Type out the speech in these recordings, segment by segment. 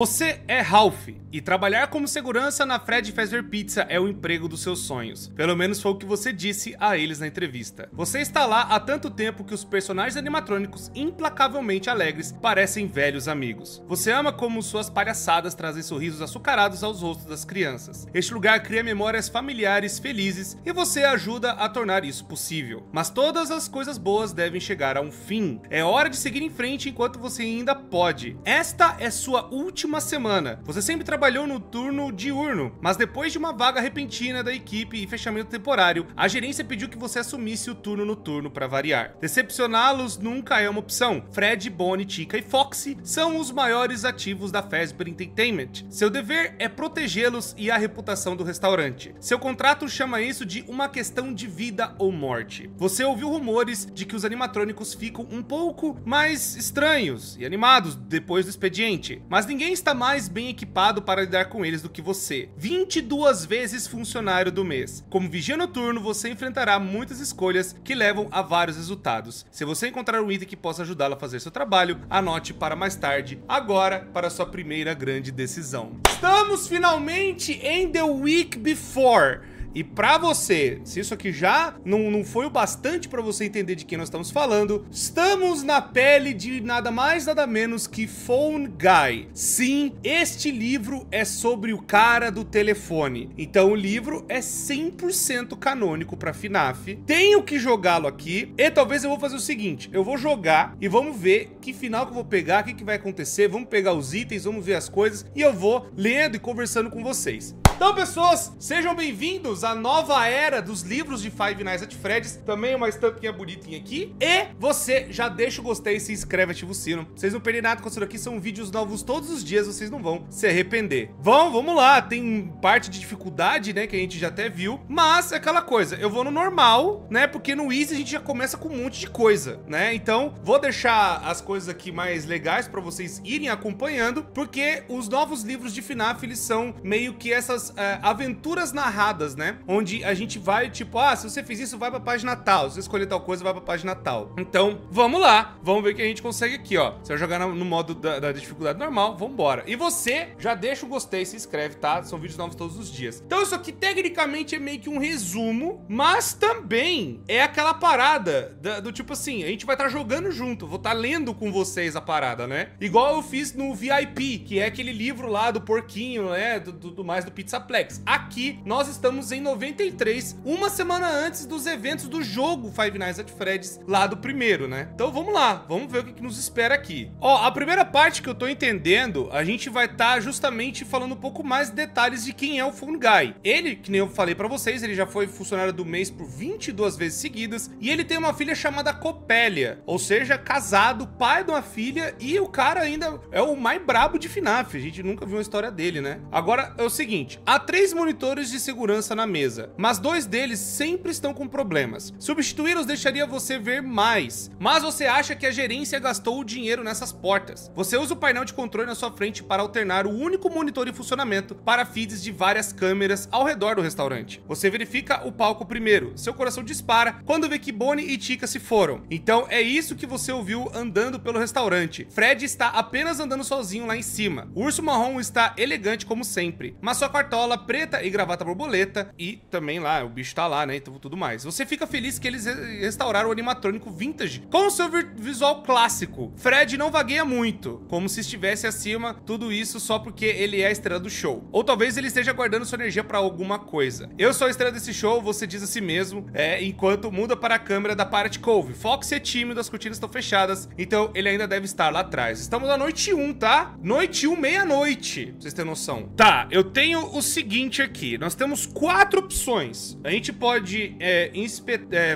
Você é Ralph, e trabalhar como segurança na Freddy Fazbear Pizza é o emprego dos seus sonhos. Pelo menos foi o que você disse a eles na entrevista. Você está lá há tanto tempo que os personagens animatrônicos implacavelmente alegres parecem velhos amigos. Você ama como suas palhaçadas trazem sorrisos açucarados aos rostos das crianças. Este lugar cria memórias familiares felizes e você ajuda a tornar isso possível. Mas todas as coisas boas devem chegar a um fim. É hora de seguir em frente enquanto você ainda pode. Esta é sua última semana. Você sempre trabalhou no turno diurno, mas depois de uma vaga repentina da equipe e fechamento temporário, a gerência pediu que você assumisse o turno noturno para variar. Decepcioná-los nunca é uma opção. Fred, Bonnie, Chica e Foxy são os maiores ativos da Fazbear Entertainment. Seu dever é protegê-los e a reputação do restaurante. Seu contrato chama isso de uma questão de vida ou morte. Você ouviu rumores de que os animatrônicos ficam um pouco mais estranhos e animados depois do expediente, mas ninguém está mais bem equipado para lidar com eles do que você. 22 vezes funcionário do mês. Como vigia noturno, você enfrentará muitas escolhas que levam a vários resultados. Se você encontrar um item que possa ajudá-lo a fazer seu trabalho, anote para mais tarde, agora para sua primeira grande decisão. Estamos finalmente em The Week Before. E pra você, se isso aqui já não foi o bastante pra você entender de quem nós estamos falando, estamos na pele de nada mais nada menos que Phone Guy. Sim, este livro é sobre o cara do telefone. Então o livro é 100% canônico pra FNAF. Tenho que jogá-lo aqui. E talvez eu vou fazer o seguinte, eu vou jogar e vamos ver que final que eu vou pegar, o que vai acontecer. Vamos pegar os itens, vamos ver as coisas e eu vou lendo e conversando com vocês. Então, pessoas, sejam bem-vindos à nova era dos livros de Five Nights at Freddy's. Também uma estampinha bonitinha aqui. E você já deixa o gostei, se inscreve, ativa o sino. Vocês não perdem nada com isso aqui, são vídeos novos todos os dias, vocês não vão se arrepender. Vamos lá, tem parte de dificuldade, né, que a gente já até viu. Mas é aquela coisa, eu vou no normal, né, porque no easy a gente já começa com um monte de coisa, né. Então, vou deixar as coisas aqui mais legais pra vocês irem acompanhando, porque os novos livros de FNAF, eles são meio que essas aventuras narradas, né? Onde a gente vai, tipo, ah, se você fez isso, vai pra página tal. Se você escolher tal coisa, vai pra página tal. Então, vamos lá. Vamos ver o que a gente consegue aqui, ó. Você vai jogar no modo da dificuldade normal, vambora. E você já deixa o gostei, se inscreve, tá? São vídeos novos todos os dias. Então, isso aqui, tecnicamente, é meio que um resumo, mas também é aquela parada do tipo assim, a gente vai estar jogando junto, vou estar lendo com vocês a parada, né? Igual eu fiz no VIP, que é aquele livro lá do porquinho, né? Do mais do Pizza Plex. Aqui, nós estamos em 93, uma semana antes dos eventos do jogo Five Nights at Freddy's, lá do primeiro, né? Então, vamos lá, vamos ver o que nos espera aqui. Ó, a primeira parte que eu tô entendendo, a gente vai estar justamente falando um pouco mais detalhes de quem é o Phone Guy. Ele, que nem eu falei pra vocês, ele já foi funcionário do mês por 22 vezes seguidas, e ele tem uma filha chamada Copélia, ou seja, casado, pai de uma filha, e o cara ainda é o mais brabo de FNAF, a gente nunca viu a história dele, né? Agora, é o seguinte, há 3 monitores de segurança na mesa, mas 2 deles sempre estão com problemas. Substituí-los deixaria você ver mais, mas você acha que a gerência gastou o dinheiro nessas portas. Você usa o painel de controle na sua frente para alternar o único monitor em funcionamento para feeds de várias câmeras ao redor do restaurante. Você verifica o palco primeiro, seu coração dispara quando vê que Bonnie e Chica se foram. Então é isso que você ouviu andando pelo restaurante. Fred está apenas andando sozinho lá em cima. O urso marrom está elegante como sempre, mas sua cartola preta e gravata borboleta, e também lá, o bicho tá lá, né, e tudo mais. Você fica feliz que eles restauraram o animatrônico vintage com o seu visual clássico. Fred não vagueia muito, como se estivesse acima, tudo isso só porque ele é a estrela do show. Ou talvez ele esteja guardando sua energia pra alguma coisa. Eu sou a estrela desse show, você diz a si mesmo, enquanto muda para a câmera da Pirate Cove. Fox é tímido, as cortinas estão fechadas, então ele ainda deve estar lá atrás. Estamos na noite 1, tá? Noite 1, meia-noite, pra vocês terem noção. Tá, eu tenho o seguinte aqui, nós temos 4 opções. A gente pode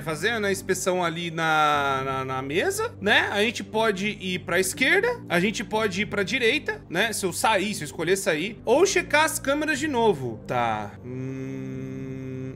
fazer a inspeção ali na mesa, né? A gente pode ir pra esquerda, a gente pode ir pra direita, né? Se eu escolher sair, ou checar as câmeras de novo. Tá,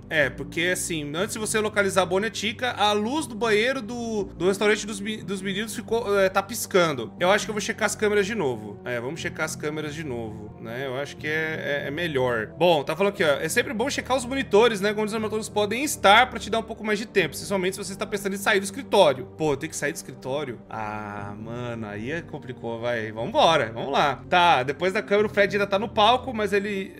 É, porque assim, antes de você localizar a Bonnie e a Chica, a luz do banheiro do restaurante dos meninos ficou, tá piscando. Eu acho que eu vou checar as câmeras de novo. É, vamos checar as câmeras de novo, né? Eu acho que é melhor. Bom, tá falando aqui, ó. É sempre bom checar os monitores, né? Quando os monitores podem estar pra te dar um pouco mais de tempo. Principalmente se você está pensando em sair do escritório. Pô, tem que sair do escritório? Ah, mano, aí complicou, vai. Vambora, vamos lá. Tá, depois da câmera o Fred ainda tá no palco, mas ele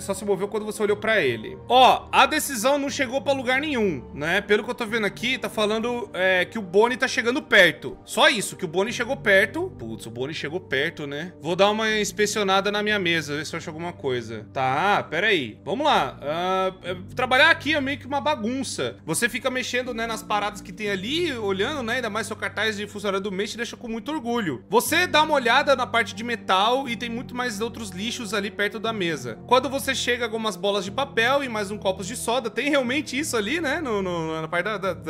só se moveu quando você olhou pra ele. Ó, a decisão não chegou pra lugar nenhum, né? Pelo que eu tô vendo aqui, tá falando que o Bonnie tá chegando perto. Só isso, que o Bonnie chegou perto. Putz, o Bonnie chegou perto, né? Vou dar uma inspecionada na minha mesa, ver se eu acho alguma coisa. Tá, peraí. Vamos lá. Trabalhar aqui é meio que uma bagunça. Você fica mexendo, né, nas paradas que tem ali, olhando, né? Ainda mais seu cartaz de funcionário do mês te deixa com muito orgulho. Você dá uma olhada na parte de metal e tem muito mais outros lixos ali perto da mesa. Quando você chega, algumas bolas de papel e mais um copo de soda. Tem realmente isso ali, né? Na parte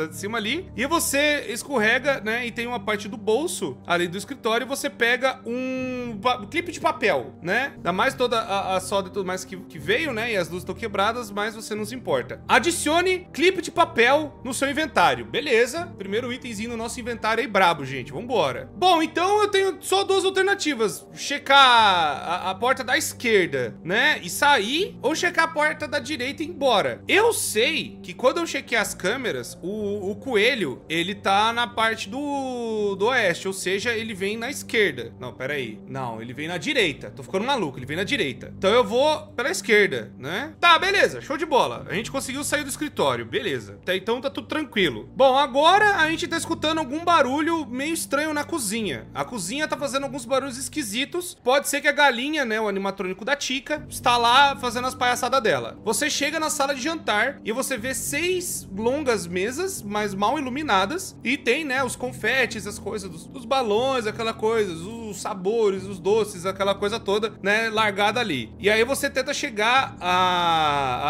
de cima ali. E você escorrega, né? E tem uma parte do bolso ali do escritório e você pega um clipe de papel, né? Ainda mais toda a soda e tudo mais que veio, né? E as luzes estão quebradas, mas você não se importa. Adicione clipe de papel no seu inventário. Beleza. Primeiro itemzinho no nosso inventário aí, brabo, gente. Vambora. Bom, então eu tenho só duas alternativas. Checar a porta da esquerda, né? E sair, ou checar a porta da direita e ir embora. Eu sei que quando eu chequei as câmeras, o coelho, ele tá na parte do oeste, ou seja, ele vem na esquerda. Não, peraí. Não, ele vem na direita. Tô ficando maluco, ele vem na direita. Então eu vou pela esquerda, né? Tá, beleza, show de bola. A gente conseguiu sair do escritório, beleza. Até então tá tudo tranquilo. Bom, agora a gente tá escutando algum barulho meio estranho na cozinha. A cozinha tá fazendo alguns barulhos esquisitos. Pode ser que a galinha, né, o animatrônico da Chica, está lá fazendo as palhaçadas dela. Você chega na sala de jantar e você vê 6 longas mesas, mas mal iluminadas, e tem, né, os confetes, as coisas dos balões, aquela coisa, os sabores, os doces, aquela coisa toda, né, largada ali. E aí você tenta chegar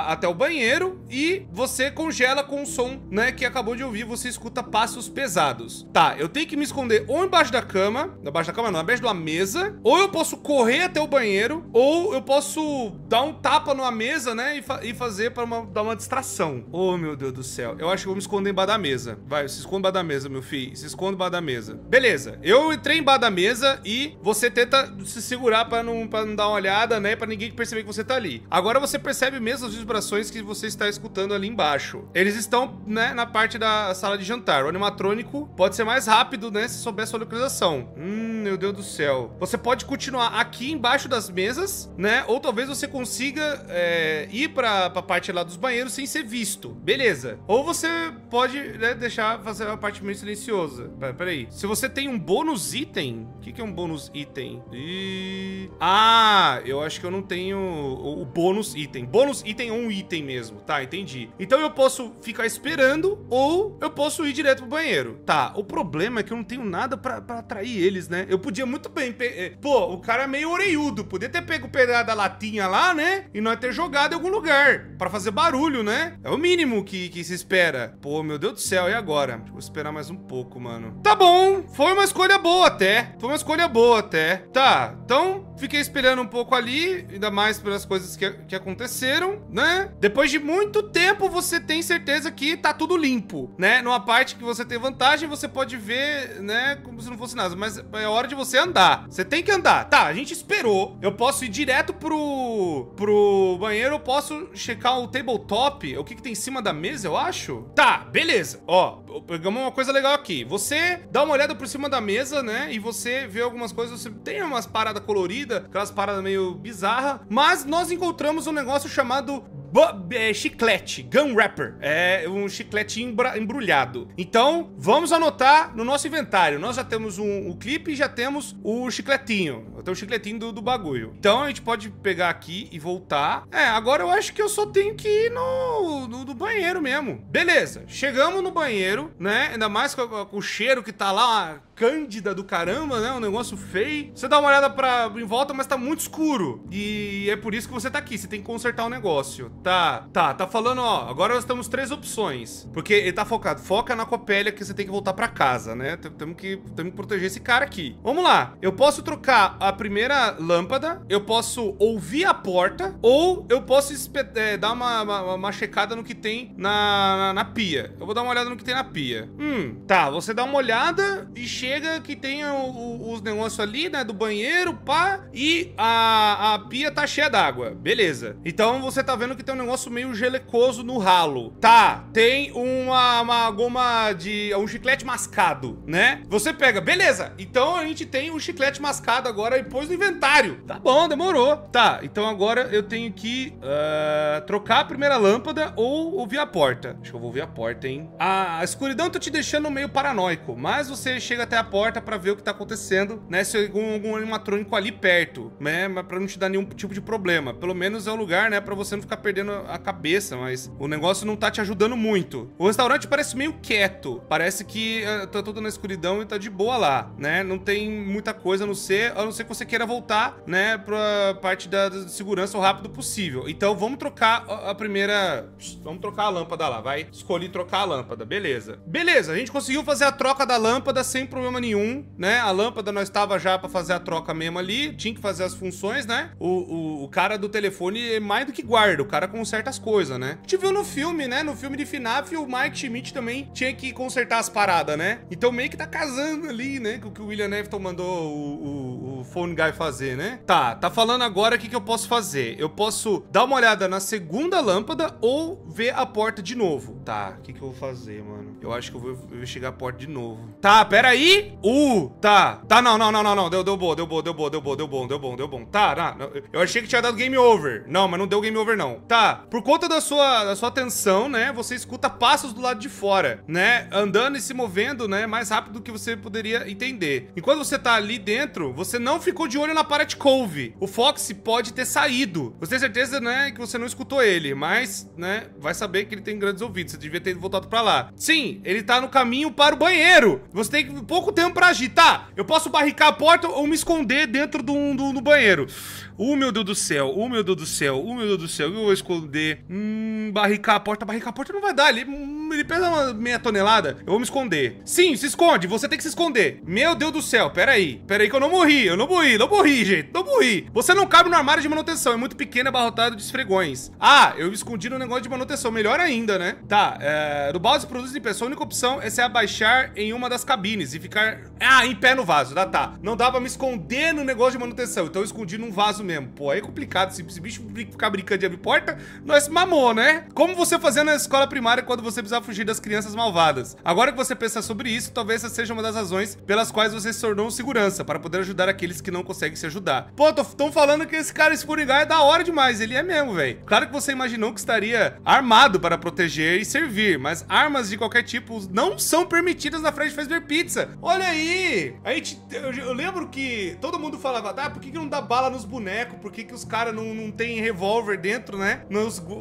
até o banheiro e você congela com o som, né, que acabou de ouvir, você escuta passos pesados. Tá, eu tenho que me esconder ou embaixo de uma mesa, ou eu posso correr até o banheiro, ou eu posso dar um tapa numa mesa, né, e fazer pra dar uma distração. Oh, meu Deus do céu. Eu acho que eu vou me esconder embaixo da mesa. Vai, se esconde embaixo da mesa, meu filho. Se esconde embaixo da mesa. Beleza. Eu entrei embaixo da mesa e você tenta se segurar pra não dar uma olhada, né, pra ninguém perceber que você tá ali. Agora você percebe mesmo as vibrações que você está escutando ali embaixo. Eles estão, né, na parte da sala de jantar. O animatrônico pode ser mais rápido, né, se souber sua localização. Meu Deus do céu. Você pode continuar aqui embaixo das mesas, né, ou talvez você consiga ir pra parte lá dos banheiros sem ser visto. Beleza. Ou você pode, né, deixar fazer a parte meio silenciosa. Peraí. Se você tem um bônus item... O que é um bônus item? Ah, eu acho que eu não tenho o bônus item. Bônus item ou um item mesmo. Tá, entendi. Então eu posso ficar esperando ou eu posso ir direto pro banheiro. Tá, o problema é que eu não tenho nada pra atrair eles, né? Eu podia muito bem... Pô, o cara é meio oreiudo. Podia ter pego o pedaço da latinha lá, né? E nós ter jogado em algum lugar pra fazer barulho, né? É o mínimo que se espera. Pô, meu Deus do céu, e agora? Vou esperar mais um pouco, mano. Tá bom, foi uma escolha boa até. Foi uma escolha boa até. Tá, então... Fiquei esperando um pouco ali, ainda mais pelas coisas que aconteceram, né? Depois de muito tempo, você tem certeza que tá tudo limpo, né? Numa parte que você tem vantagem, você pode ver, né? Como se não fosse nada, mas é hora de você andar. Você tem que andar. Tá, a gente esperou. Eu posso ir direto pro banheiro, eu posso checar o tabletop, o que tem em cima da mesa, eu acho. Tá, beleza. Ó, pegamos uma coisa legal aqui. Você dá uma olhada por cima da mesa, né? E você vê algumas coisas, você tem umas paradas coloridas, aquelas paradas meio bizarras, mas nós encontramos um negócio chamado chiclete, gun wrapper. É um chiclete embrulhado. Então, vamos anotar no nosso inventário. Nós já temos o clipe e já temos o chicletinho. Até o chicletinho do bagulho. Então, a gente pode pegar aqui e voltar. É, agora eu acho que eu só tenho que ir no banheiro mesmo. Beleza, chegamos no banheiro, né? Ainda mais com o cheiro que tá lá... cândida do caramba, né? Um negócio feio. Você dá uma olhada em volta, mas tá muito escuro. E é por isso que você tá aqui. Você tem que consertar o negócio. Tá falando, ó. Agora nós temos três opções. Porque ele tá focado. Foca na Copélia, que você tem que voltar pra casa, né? Temos que proteger esse cara aqui. Vamos lá. Eu posso trocar a primeira lâmpada. Eu posso ouvir a porta. Ou eu posso dar uma checada no que tem na pia. Eu vou dar uma olhada no que tem na pia. Tá. Você dá uma olhada e chega que tem os negócios ali, né? Do banheiro, pá. E a pia tá cheia d'água. Beleza. Então você tá vendo que tem um negócio meio gelecoso no ralo. Tá. Tem uma goma de... um chiclete mascado, né? Você pega. Beleza. Então a gente tem um chiclete mascado agora e pôs no inventário. Tá bom, demorou. Tá. Então agora eu tenho que trocar a primeira lâmpada ou ouvir a porta. Acho que eu vou ouvir a porta, hein? A escuridão tá te deixando meio paranoico, mas você chega até a porta pra ver o que tá acontecendo, né? Se algum animatrônico ali perto, né? Mas pra não te dar nenhum tipo de problema. Pelo menos é um lugar, né? Pra você não ficar perdendo a cabeça, mas o negócio não tá te ajudando muito. O restaurante parece meio quieto. Parece que tá tudo na escuridão e tá de boa lá, né? Não tem muita coisa a não ser que você queira voltar, né? Pra parte da segurança o rápido possível. Então vamos trocar a primeira... Vamos trocar a lâmpada lá, vai. Escolhi trocar a lâmpada, beleza. Beleza, a gente conseguiu fazer a troca da lâmpada sem problema nenhum, né? A lâmpada nós tava já pra fazer a troca mesmo ali. Tinha que fazer as funções, né? O cara do telefone é mais do que guarda. O cara conserta as coisas, né? A gente viu no filme, né? No filme de FNAF, o Mike Schmidt também tinha que consertar as paradas, né? Então meio que tá casando ali, né? Com o que o William Afton mandou o Phone Guy fazer, né? Tá falando agora o que eu posso fazer. Eu posso dar uma olhada na segunda lâmpada ou ver a porta de novo. Tá, o que eu vou fazer, mano? Eu acho que eu vou investigar a porta de novo. Tá, pera aí. Tá, não. Deu bom. Tá, não. Eu achei que tinha dado game over. Não, mas não deu game over, não. Tá, por conta da sua atenção, né? Você escuta passos do lado de fora, né? Andando e se movendo, né? Mais rápido do que você poderia entender. Enquanto você tá ali dentro, você não ficou de olho na Pirate Cove. O Foxy pode ter saído. Você tem certeza, né? Que você não escutou ele, mas, né? Vai saber que ele tem grandes ouvidos. Você devia ter voltado pra lá. Sim, ele tá no caminho para o banheiro. Você tem pouco tempo pra agir. Tá, eu posso barricar a porta ou me esconder dentro do banheiro. Meu Deus do céu, o que eu vou esconder? Barricar a porta não vai dar, ele pesa uma meia tonelada, eu vou me esconder. Sim, se esconde, você tem que se esconder. Meu Deus do céu, peraí que eu não morri, gente, não morri. Você não cabe no armário de manutenção, é muito pequeno, abarrotado de esfregões. Ah, eu me escondi no negócio de manutenção, melhor ainda, né? Tá, do balde de produtos de limpeza, a única opção é se abaixar em uma das cabines e ficar, em pé no vaso, tá. Não dá pra me esconder no negócio de manutenção, então eu escondi num vaso mesmo. Pô, aí é complicado. Se esse bicho ficar brincando de abrir porta, nós mamou, né? Como você fazia na escola primária quando você precisava fugir das crianças malvadas. Agora que você pensa sobre isso, talvez essa seja uma das razões pelas quais você se tornou segurança, para poder ajudar aqueles que não conseguem se ajudar. Pô, tão falando que esse cara, esse furigai, é da hora demais. Ele é mesmo, velho. Claro que você imaginou que estaria armado para proteger e servir, mas armas de qualquer tipo não são permitidas na Freddy Fazbear Pizza. Olha aí! A gente, eu lembro que todo mundo falava, por que não dá bala nos bonecos? Por que os caras não tem revólver dentro, né?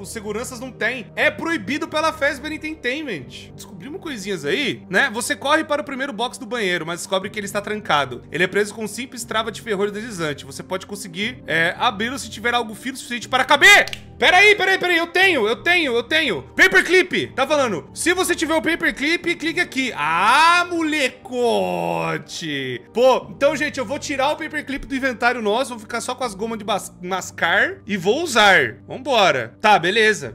Os seguranças não tem. É proibido pela Fazbear Entertainment. Descobrimos coisinhas aí, né? Você corre para o primeiro box do banheiro, mas descobre que ele está trancado. Ele é preso com um simples trava de ferrolho deslizante. Você pode conseguir abri-lo se tiver algo fino suficiente para caber. Peraí, eu tenho. Paperclip, tá falando. Se você tiver o paperclip, clique aqui. Ah, molecote. Pô, então, gente, eu vou tirar o paperclip do inventário nosso, vou ficar só com as gomas de mascar e vou usar. Vambora. Tá, beleza.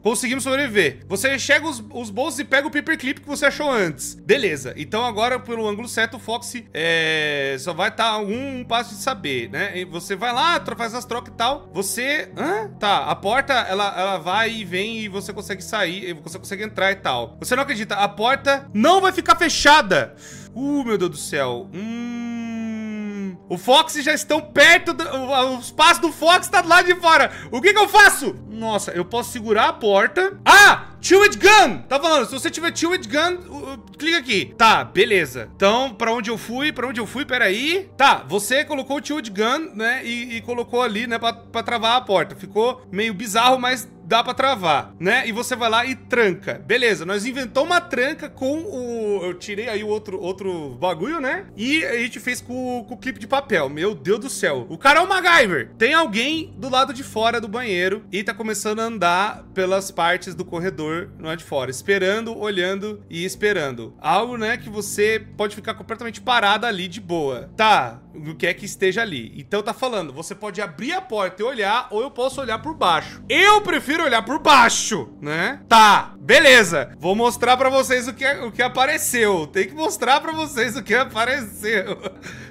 Conseguimos sobreviver. Você chega os bolsos e pega o paperclip que você achou antes. Beleza. Então, agora, pelo ângulo certo, o Foxy só vai estar um passo de saber, né? E você vai lá, faz as trocas e tal. Você... Tá, a porta, ela vai e vem e você consegue sair, você consegue entrar e tal. Você não acredita, a porta não vai ficar fechada. Meu Deus do céu. O Fox já estão perto, os passos do Fox tá do lado de fora. O que eu faço? Nossa, eu posso segurar a porta. Two It Gun! Tá falando, se você tiver Two It Gun, clica aqui. Tá, beleza. Então, pra onde eu fui? Pra onde eu fui? Peraí. Tá, você colocou o Two It Gun, né? E colocou ali, né? Pra travar a porta. Ficou meio bizarro, mas... dá pra travar, né? E você vai lá e tranca. Beleza, nós inventamos uma tranca com o... eu tirei aí o outro bagulho, né? E a gente fez com o clipe de papel. Meu Deus do céu. O cara é o MacGyver. Tem alguém do lado de fora do banheiro e tá começando a andar pelas partes do corredor lá de fora. Esperando, olhando e esperando. Algo, né, que você pode ficar completamente parado ali de boa. Tá, o que é que esteja ali. Então tá falando, você pode abrir a porta e olhar, ou eu posso olhar por baixo. Eu prefiro olhar por baixo, né? Tá, beleza. Vou mostrar pra vocês o que apareceu. Tem que mostrar pra vocês o que apareceu.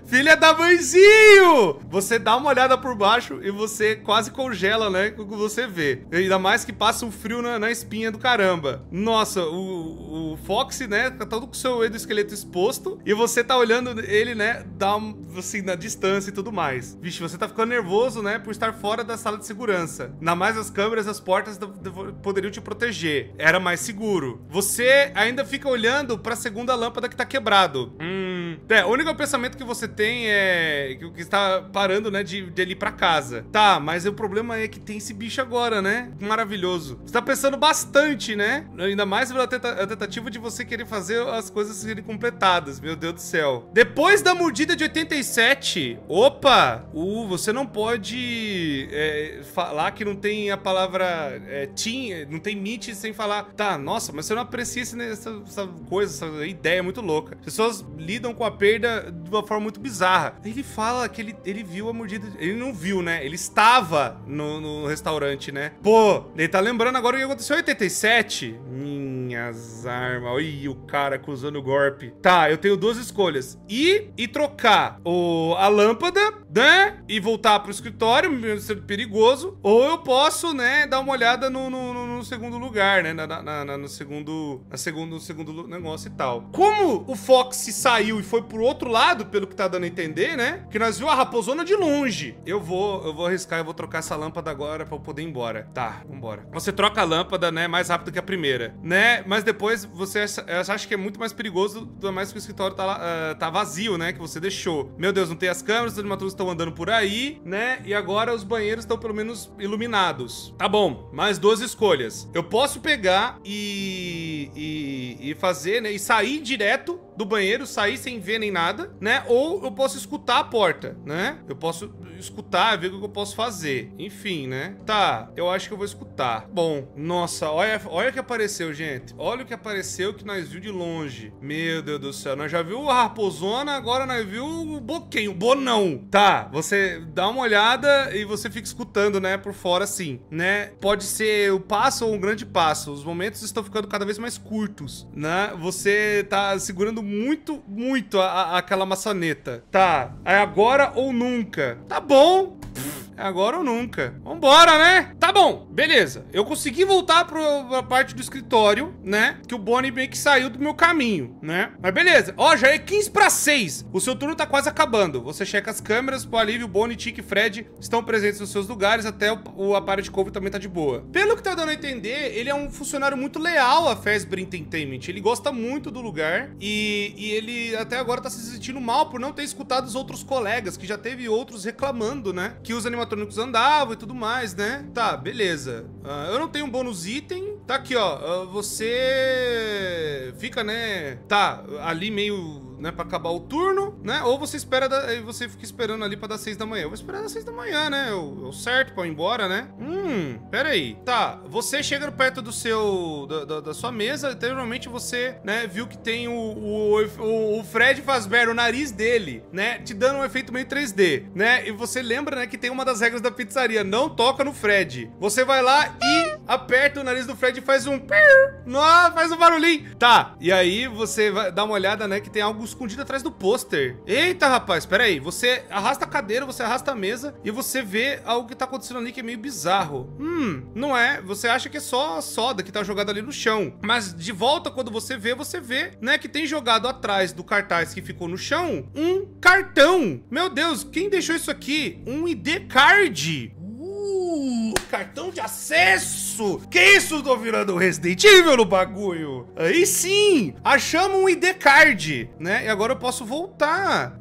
Filha da mãezinho! Você dá uma olhada por baixo e você quase congela, né? O que você vê. Ainda mais que passa um frio na espinha do caramba. Nossa, o Foxy, né? Tá todo com o seu exoesqueleto exposto e você tá olhando ele, né? Dá assim, na distância e tudo mais. Vixe, você tá ficando nervoso, né? Por estar fora da sala de segurança. Ainda mais as câmeras, as portas poderiam te proteger. Era mais seguro. Você ainda fica olhando pra segunda lâmpada que tá quebrado. É, o único pensamento que você tem é que está parando, né, de ir pra casa. Tá, mas o problema é que tem esse bicho agora, né? Maravilhoso. Você tá pensando bastante, né? Ainda mais pela tentativa de você querer fazer as coisas serem completadas. Meu Deus do céu. Depois da mordida de 87... Opa! Você não pode falar que não tem a palavra... não tem meat sem falar. Tá, nossa, mas você não aprecia essa coisa, essa ideia muito louca. As pessoas lidam com a perda de uma forma muito bizarra. Ele fala que ele viu a mordida. Ele não viu, né? Ele estava no restaurante, né? Pô, ele tá lembrando agora o que aconteceu em 87. Minhas armas. Ih, o cara acusando o golpe. Tá, eu tenho duas escolhas. E trocar a lâmpada, né? E voltar pro escritório, ser perigoso. Ou eu posso, né, dar uma olhada no segundo lugar, né? No segundo negócio e tal. Como o Foxy saiu e foi pro outro lado, pelo que tá dando a entender, né? Que nós viu a raposona de longe. Eu vou arriscar, eu vou trocar essa lâmpada agora pra eu poder ir embora. Tá, vambora. Você troca a lâmpada, né? Mais rápido que a primeira, né? Mas depois você acha que é muito mais perigoso, ainda mais que o escritório tá vazio, né? Que você deixou. Meu Deus, não tem as câmeras, os animatores estão andando por aí, né? E agora os banheiros estão pelo menos iluminados. Tá bom, mais duas escolhas. Eu posso pegar e fazer, né? E sair direto do banheiro, sair sem ver nem nada, né? Ou eu posso escutar a porta, né? Eu posso escutar, ver o que eu posso fazer. Enfim, né? Tá, eu acho que eu vou escutar. Bom, nossa, olha o que apareceu, gente. Olha o que apareceu que nós viu de longe. Meu Deus do céu, nós já viu a raposona, agora nós viu o boquinho, o bonão. Tá, você dá uma olhada e você fica escutando, né? Por fora, assim, né? Pode ser o passo ou um grande passo. Os momentos estão ficando cada vez mais curtos, né? Você tá segurando muito, muito aquela maçaneta. Tá, é agora ou nunca. Tá bom. É agora ou nunca. Vambora, né? Tá bom, beleza. Eu consegui voltar pra parte do escritório, né? Que o Bonnie meio que saiu do meu caminho, né? Mas beleza. Ó, já é 15:45. O seu turno tá quase acabando. Você checa as câmeras. O alívio, Bonnie, Chica e Fred estão presentes nos seus lugares. Até a Pirate Cove também tá de boa. Pelo que tá dando a entender, ele é um funcionário muito leal à Fazbear Entertainment. Ele gosta muito do lugar. E ele até agora tá se sentindo mal por não ter escutado os outros colegas, que já teve outros reclamando, né? Que os animatrônicos andavam e tudo mais, né? Tá, beleza. Eu não tenho um bônus item. Tá aqui, ó. Você fica, né? Tá, ali meio... né, pra acabar o turno, né? Ou você espera e você fica esperando ali pra dar 6 da manhã. Eu vou esperar das 6 da manhã, né? Eu certo pra ir embora, né? Pera aí. Tá, você chega perto do seu... da sua mesa, anteriormente você, né, viu que tem o Fred Fazbear, o nariz dele, né? Te dando um efeito meio 3D, né? E você lembra, né, que tem uma das regras da pizzaria, não toca no Fred. Você vai lá e aperta o nariz do Fred e faz um... Nossa, faz um barulhinho. Tá, e aí você vai dar uma olhada, né, que tem algo escondido atrás do pôster. Eita, rapaz, peraí. Você arrasta a cadeira, você arrasta a mesa e você vê algo que tá acontecendo ali que é meio bizarro. Não é? Você acha que é só a soda que tá jogada ali no chão. Mas de volta, quando você vê, né, que tem jogado atrás do cartaz que ficou no chão, um cartão. Meu Deus, quem deixou isso aqui? Um ID card. Cartão de acesso. isso? Que isso? Tô virando Resident Evil no bagulho. Aí sim, achamos um ID card, né? E agora eu posso voltar.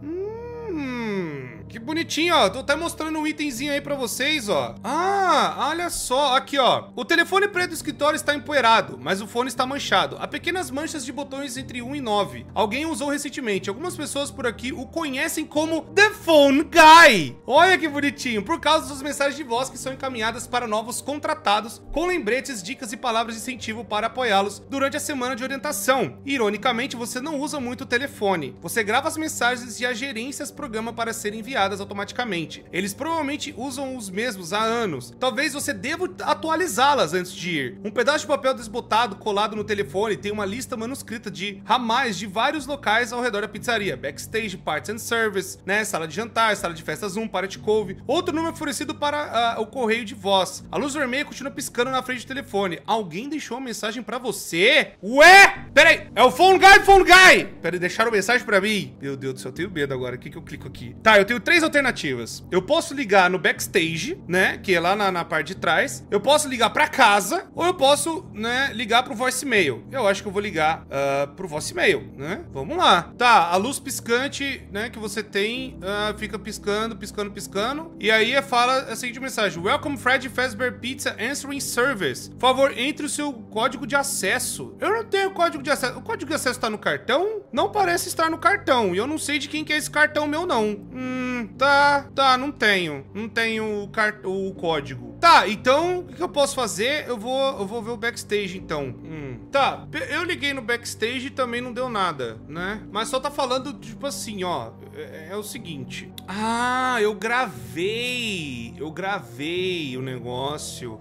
Que bonitinho, ó. Tô até mostrando um itemzinho aí pra vocês, ó. Ah, olha só. Aqui, ó. O telefone preto do escritório está empoeirado, mas o fone está manchado. Há pequenas manchas de botões entre 1 e 9. Alguém usou recentemente. Algumas pessoas por aqui o conhecem como The Phone Guy. Olha que bonitinho. Por causa das mensagens de voz que são encaminhadas para novos contratados, com lembretes, dicas e palavras de incentivo para apoiá-los durante a semana de orientação. Ironicamente, você não usa muito o telefone. Você grava as mensagens e a gerência programa para serem enviadas automaticamente. Eles provavelmente usam os mesmos há anos. Talvez você deva atualizá-las antes de ir. Um pedaço de papel desbotado colado no telefone tem uma lista manuscrita de ramais de vários locais ao redor da pizzaria. Backstage, Parts and Service, né? Sala de jantar, sala de festas 1, Pirate Cove. Outro número oferecido para o correio de voz. A luz vermelha continua piscando na frente do telefone. Alguém deixou uma mensagem pra você? Ué? Peraí, é o Phone Guy, Phone Guy! Peraí, deixaram mensagem pra mim? Meu Deus do céu, eu tenho medo agora. O que que eu clico aqui? Tá, eu tenho 3 alternativas. Eu posso ligar no backstage, né? Que é lá na parte de trás. Eu posso ligar pra casa ou eu posso, né? Ligar pro voicemail. Eu acho que eu vou ligar pro voicemail, né? Vamos lá. Tá, a luz piscante, né? Que você tem, fica piscando, piscando, piscando. E aí fala a seguinte mensagem. Welcome Freddy Fazbear Pizza Answering Service. Por favor, entre o seu código de acesso. Eu não tenho código de acesso. O código de acesso tá no cartão? Não parece estar no cartão. E eu não sei de quem que é esse cartão meu, não. Tá, não tenho o código. Tá, então, o que eu posso fazer? Eu vou ver o backstage, então. Tá, eu liguei no backstage e também não deu nada, né? Mas só tá falando, tipo assim, ó, é o seguinte. Ah, eu gravei o negócio.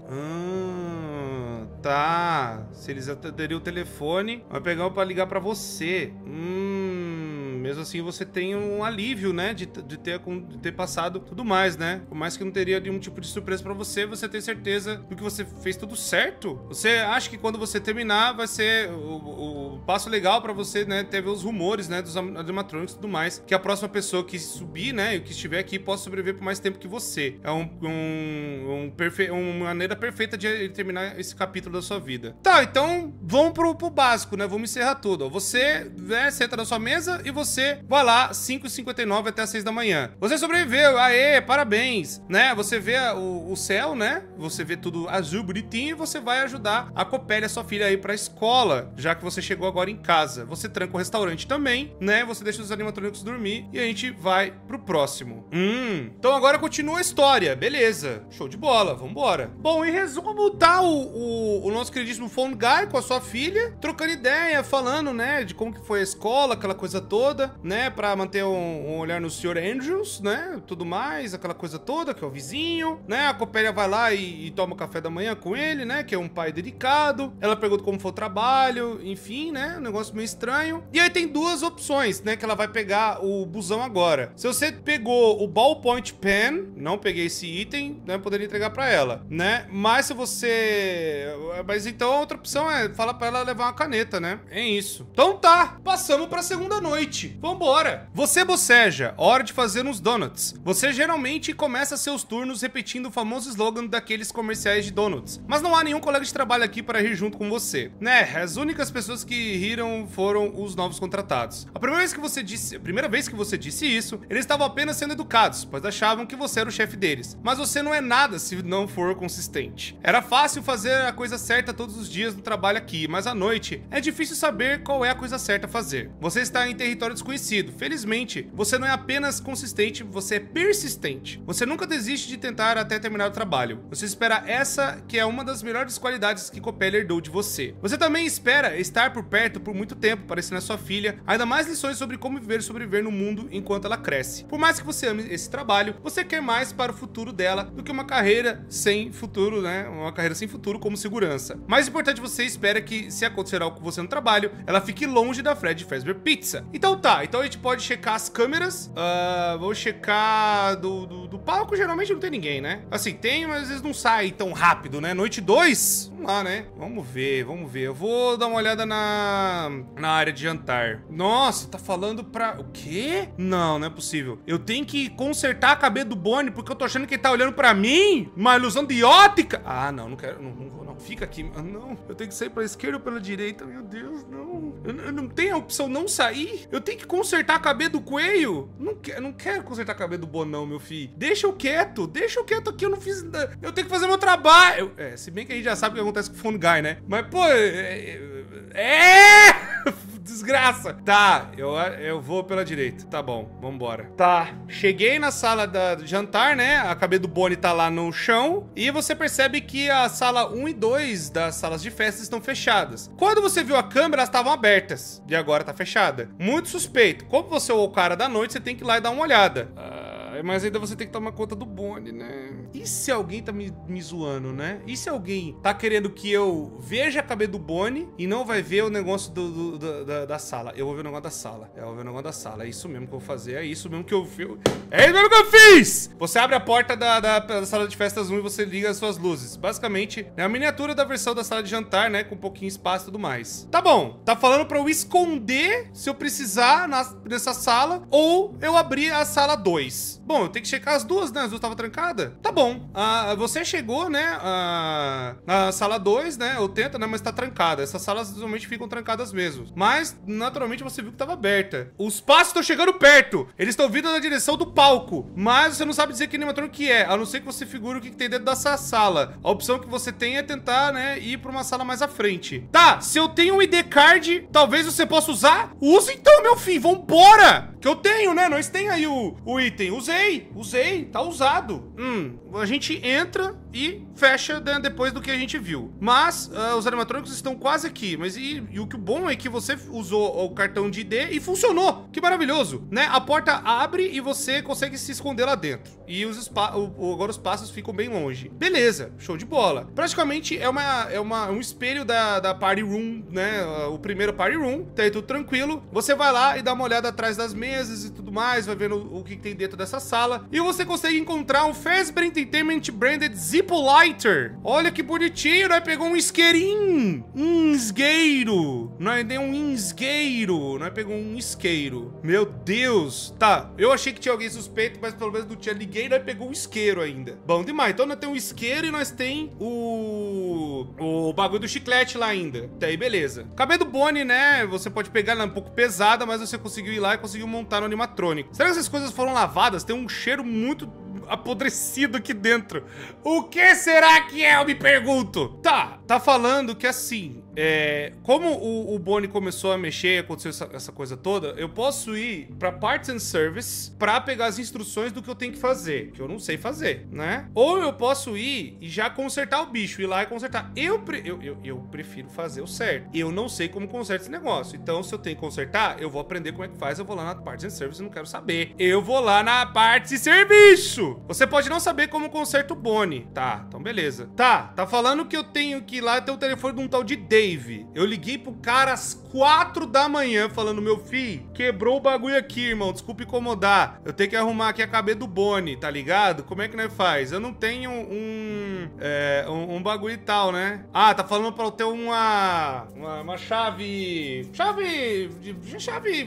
Tá, se eles atenderem o telefone, vai pegar pra ligar pra você. Mesmo assim, você tem um alívio, né? De ter passado tudo mais, né? Por mais que não teria nenhum tipo de surpresa pra você, você tem certeza do que você fez tudo certo. Você acha que quando você terminar, vai ser o passo legal pra você, né? Ter os rumores, né? Dos animatrônicos e tudo mais. Que a próxima pessoa que subir, né? E que estiver aqui, possa sobreviver por mais tempo que você. É uma maneira perfeita de terminar esse capítulo da sua vida. Tá, então, vamos pro básico, né? Vamos encerrar tudo. Você, né? Senta na sua mesa e você vai lá, 5h59 até as 6 da manhã. Você sobreviveu, aê, parabéns, né? Você vê o céu, né? Você vê tudo azul, bonitinho, e você vai ajudar a Copélia, sua filha, aí pra escola, já que você chegou agora em casa. Você tranca o restaurante também, né? Você deixa os animatrônicos dormir e a gente vai pro próximo. Então agora continua a história, beleza. Show de bola, vambora. Bom, em resumo, tá o nosso queridíssimo Phone Guy com a sua filha, trocando ideia, falando, né? De como que foi a escola, aquela coisa toda, né, pra manter um olhar no Sr. Andrews, né, tudo mais, aquela coisa toda, que é o vizinho, né, a Copélia vai lá e toma o café da manhã com ele, né, que é um pai dedicado, ela pergunta como foi o trabalho, enfim, né, um negócio meio estranho, e aí tem duas opções, né, que ela vai pegar o busão agora. Se você pegou o ballpoint pen, não peguei esse item, né, poderia entregar pra ela, né, mas se você... Mas então a outra opção é falar pra ela levar uma caneta, né, é isso. Então tá, passamos pra segunda noite. Vambora! Você boceja, hora de fazer uns donuts. Você geralmente começa seus turnos repetindo o famoso slogan daqueles comerciais de donuts, mas não há nenhum colega de trabalho aqui para rir junto com você. Né, as únicas pessoas que riram foram os novos contratados. A primeira vez que você disse isso, eles estavam apenas sendo educados, pois achavam que você era o chefe deles. Mas você não é nada se não for consistente. Era fácil fazer a coisa certa todos os dias no trabalho aqui, mas à noite é difícil saber qual é a coisa certa a fazer. Você está em território desconhecido. Felizmente, você não é apenas consistente, você é persistente. Você nunca desiste de tentar até terminar o trabalho. Você espera essa, que é uma das melhores qualidades que Copélia herdou de você. Você também espera estar por perto por muito tempo, parecendo a sua filha, ainda mais lições sobre como viver e sobreviver no mundo enquanto ela cresce. Por mais que você ame esse trabalho, você quer mais para o futuro dela do que uma carreira sem futuro, né? Uma carreira sem futuro como segurança. Mais importante, você espera que, se acontecer algo com você no trabalho, ela fique longe da Freddy Fazbear Pizza. Então, tá, então a gente pode checar as câmeras. Vou checar do palco, geralmente não tem ninguém, né? Assim, tem, mas às vezes não sai tão rápido, né? Noite 2, vamos lá, né? Vamos ver, vamos ver. Eu vou dar uma olhada na área de jantar. Nossa, tá falando pra... O quê? Não, não é possível. Eu tenho que consertar a cabeça do Bonnie porque eu tô achando que ele tá olhando pra mim? Uma ilusão de ótica! Ah, não, não quero, não vou, não. Fica aqui. Ah, não, eu tenho que sair pra esquerda ou pela direita. Meu Deus, não. Eu não tenho a opção não sair? Eu tenho que consertar a cabeça do coelho? Não quero consertar a cabeça do Bonnie, não, meu filho. Deixa eu quieto aqui, eu não fiz... Eu tenho que fazer meu trabalho. É, se bem que a gente já sabe o que acontece com o Phone Guy, né? Mas, pô... Desgraça. Tá, eu vou pela direita. Tá bom, vambora. Tá, cheguei na sala do jantar, né? A cabeça do Bonnie tá lá no chão. E você percebe que a sala 1 e 2 das salas de festa estão fechadas. Quando você viu a câmera, elas estavam abertas. E agora tá fechada. Muito suspeito. Como você é o cara da noite, você tem que ir lá e dar uma olhada. Mas ainda você tem que tomar conta do Bonnie, né? E se alguém tá me zoando, né? E se alguém tá querendo que eu veja a cabeça do Bonnie e não vai ver o negócio da sala? Eu vou ver o negócio da sala. Eu vou ver o negócio da sala. É isso mesmo que eu vou fazer. É isso mesmo que eu fiz. É isso mesmo que eu fiz! Você abre a porta da sala de festas 1 e você liga as suas luzes. Basicamente, é a miniatura da versão da sala de jantar, né? Com um pouquinho de espaço e tudo mais. Tá bom. Tá falando pra eu esconder se eu precisar nessa sala ou eu abrir a sala 2. Bom, eu tenho que checar as duas, né? As duas estavam trancadas. Tá bom. Você chegou, né? Na sala 2, né? Eu tento, né? Mas tá trancada. Essas salas normalmente ficam trancadas mesmo. Mas, naturalmente, você viu que tava aberta. Os passos estão chegando perto. Eles estão vindo na direção do palco. Mas você não sabe dizer que animatrônico que é. A não ser que você figure o que tem dentro dessa sala. A opção que você tem é tentar, né? Ir pra uma sala mais à frente. Tá, se eu tenho um ID card, talvez você possa usar. Usa então, meu filho. Vambora! Que eu tenho, né? Nós tem aí o item. Usei, tá usado. A gente entra e fecha, né, depois do que a gente viu. Mas os animatrônicos estão quase aqui. Mas e o que bom é que você usou o cartão de ID e funcionou. Que maravilhoso, né? A porta abre e você consegue se esconder lá dentro. E agora os passos ficam bem longe. Beleza, show de bola. Praticamente é um espelho da party room, né? O primeiro party room. Tá aí tudo tranquilo. Você vai lá e dá uma olhada atrás das mesas e tudo mais. Vai vendo o que tem dentro dessa sala. E você consegue encontrar um Fazbear Entertainment branded Zip Lighter. Olha que bonitinho, né? Pegou um isqueirinho. Um isqueiro. Não é nem um isqueiro. Não é, pegou um isqueiro. Meu Deus. Tá, eu achei que tinha alguém suspeito, mas pelo menos não tinha ninguém, né? Pegou um isqueiro ainda. Bom demais. Então nós temos um isqueiro e nós tem o bagulho do chiclete lá ainda. Tá aí, beleza. Cabelo do Bonnie, né? Você pode pegar, ela é um pouco pesada, mas você conseguiu ir lá e conseguiu montar no animatrônico. Será que essas coisas foram lavadas? Tem um cheiro muito apodrecido aqui dentro. O que será que é? Eu me pergunto. Tá falando que assim... como o Bonnie começou a mexer, aconteceu essa coisa toda, eu posso ir pra Parts and Service pra pegar as instruções do que eu tenho que fazer, que eu não sei fazer, né? Ou eu posso ir e já consertar o bicho, ir lá e consertar. Eu prefiro fazer o certo. Eu não sei como conserta esse negócio. Então, se eu tenho que consertar, eu vou aprender como é que faz. Eu vou lá na Parts and Service, eu não quero saber. Eu vou lá na Parts e Serviço. Você pode não saber como conserta o Bonnie. Tá, então beleza. Tá falando que eu tenho que ir lá e ter o telefone de um tal de Dave. Eu liguei pro cara às 4 da manhã falando, meu filho, quebrou o bagulho aqui, irmão, desculpa incomodar. Eu tenho que arrumar aqui a cabeça do Bonnie, tá ligado? Como é que nós faz? Eu não tenho um bagulho e tal, né? Ah, tá falando pra eu ter uma chave... Chave